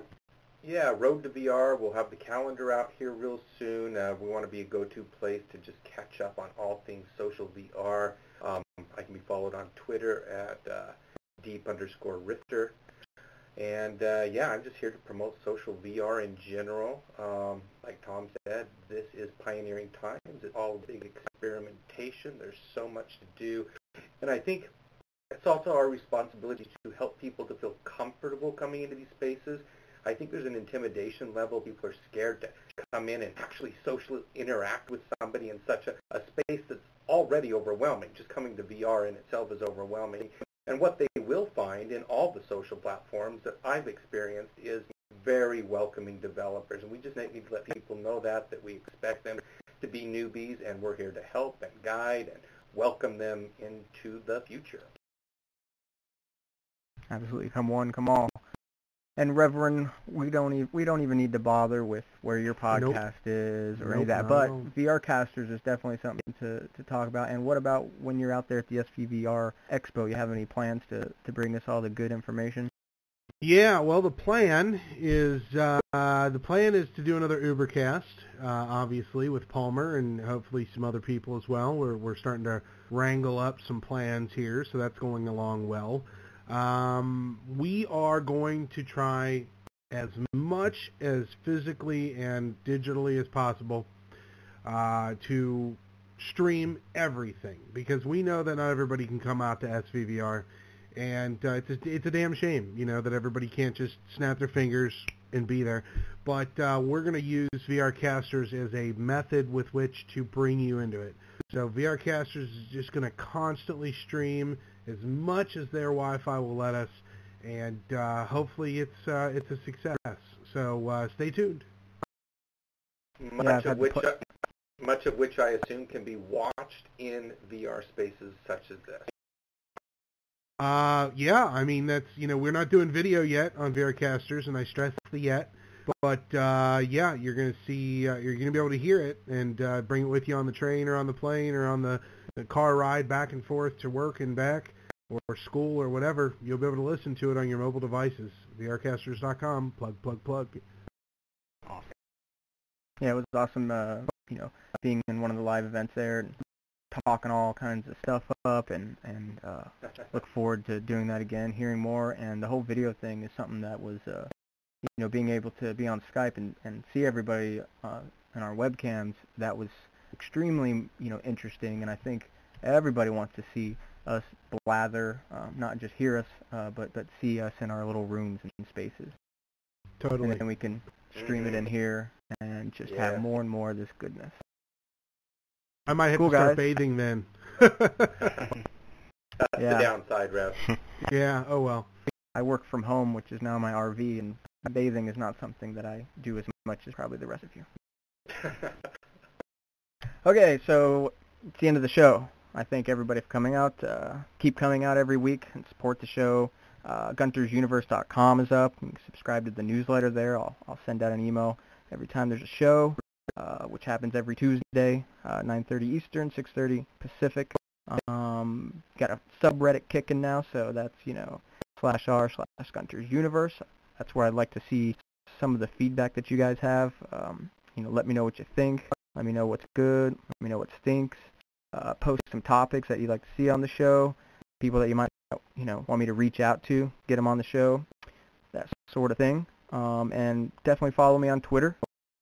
yeah, Road to V R. We'll have the calendar out here real soon. Uh, we want to be a go-to place to just catch up on all things social V R. Um, I can be followed on Twitter at uh, deep underscore Rifter. And, uh, yeah, I'm just here to promote social V R in general. Um, like Tom said, this is pioneering times. It's all big experimentation. There's so much to do. And I think it's also our responsibility to help people to feel comfortable coming into these spaces. I think there's an intimidation level. People are scared to come in and actually socially interact with somebody in such a, a space that's already overwhelming. Just coming to V R in itself is overwhelming. And what they will find in all the social platforms that I've experienced is very welcoming developers. And we just need to let people know that, that we expect them to be newbies, and we're here to help and guide and welcome them into the future. Absolutely, come one, come all. And Reverend, we don't even we don't even need to bother with where your podcast nope. is or nope, any of that. No. But VRcasters is definitely something to, to talk about. And what about when you're out there at the S V V R Expo? You have any plans to, to bring us all the good information? Yeah, well, the plan is uh, the plan is to do another Ubercast, uh, obviously with Palmer and hopefully some other people as well. We're we're starting to wrangle up some plans here, so that's going along well. Um, we are going to try as much as physically and digitally as possible uh, to stream everything, because we know that not everybody can come out to S V V R, and uh, it's a, it's a damn shame, you know, that everybody can't just snap their fingers and be there. But uh, we're going to use VRCasters as a method with which to bring you into it. So VRCasters is just going to constantly stream as much as their Wi-Fi will let us, and uh, hopefully it's uh, it's a success. So uh, stay tuned. Much yeah, of which. Much of which I assume can be watched in V R spaces such as this. Uh, yeah, I mean, that's, you know, we're not doing video yet on VRCasters, and I stress the yet, but uh, yeah, you're going to see, uh, you're going to be able to hear it and uh, bring it with you on the train or on the plane or on the, the car ride back and forth to work and back or school or whatever. You'll be able to listen to it on your mobile devices. V R casters dot com, plug, plug, plug. Awesome. Yeah, it was awesome. Uh... You know, being in one of the live events there, and talking all kinds of stuff up, and and uh, look forward to doing that again, hearing more. And the whole video thing is something that was, uh, you know, being able to be on Skype and and see everybody uh, in our webcams. That was extremely, you know, interesting. And I think everybody wants to see us blather, um, not just hear us, uh, but but see us in our little rooms and spaces. Totally. And, and we can stream it in here. And just yeah. have more and more of this goodness. I might have cool to start guys. bathing then. That's yeah. the downside, Rev. Yeah, oh well. I work from home, which is now my R V, and bathing is not something that I do as much as probably the rest of you. Okay, so it's the end of the show. I thank everybody for coming out. Uh, keep coming out every week and support the show. Uh, Gunters Universe dot com is up. You can subscribe to the newsletter there. I'll, I'll send out an email every time there's a show, uh, which happens every Tuesday, uh, nine thirty Eastern, six thirty Pacific. Um, got a subreddit kicking now, so that's, you know, slash r slash Gunter's Universe. That's where I'd like to see some of the feedback that you guys have. Um, you know, let me know what you think. Let me know what's good. Let me know what stinks. Uh, post some topics that you'd like to see on the show, people that you might, you know, want me to reach out to, get them on the show, that sort of thing. Um, and definitely follow me on Twitter.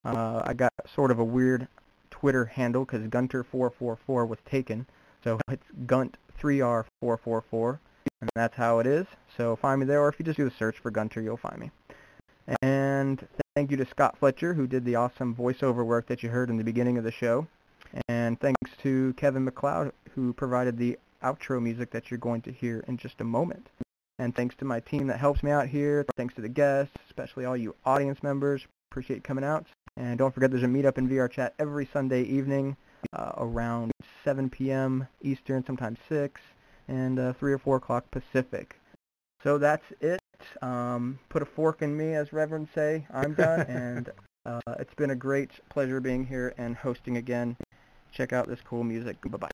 Uh, I got sort of a weird Twitter handle because Gunter four four four was taken. So it's Gunt three R four four four, and that's how it is. So find me there, or if you just do a search for Gunter, you'll find me. And thank you to Scott Fletcher, who did the awesome voiceover work that you heard in the beginning of the show. And thanks to Kevin McLeod, who provided the outro music that you're going to hear in just a moment. And thanks to my team that helps me out here. Thanks to the guests, especially all you audience members. Appreciate coming out. And don't forget there's a meetup in VRChat every Sunday evening uh, around seven p.m. Eastern, sometimes six, and uh, three or four o'clock Pacific. So that's it. Um, put a fork in me, as Reverend say. I'm done. And uh, it's been a great pleasure being here and hosting again. Check out this cool music. Bye-bye.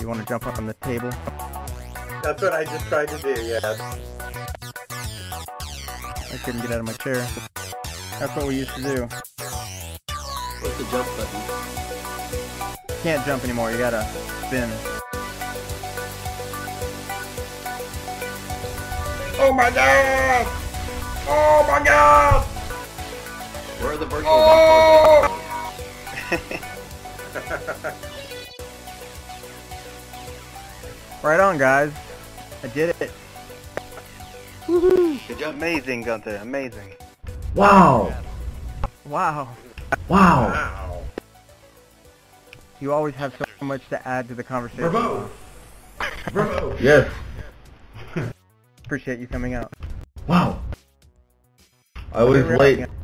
You want to jump up on the table? That's what I just tried to do, yeah. I couldn't get out of my chair. That's what we used to do. What's the jump button? Can't jump anymore, you gotta spin. Oh my god! Oh my god! Where are the virtual oh! Right on, guys. I did it. Woohoo! Amazing, Gunther. Amazing. Wow. Wow. Wow. Wow. You always have so much to add to the conversation. Bravo. Bravo. Yes. Appreciate you coming out. Wow. I was late.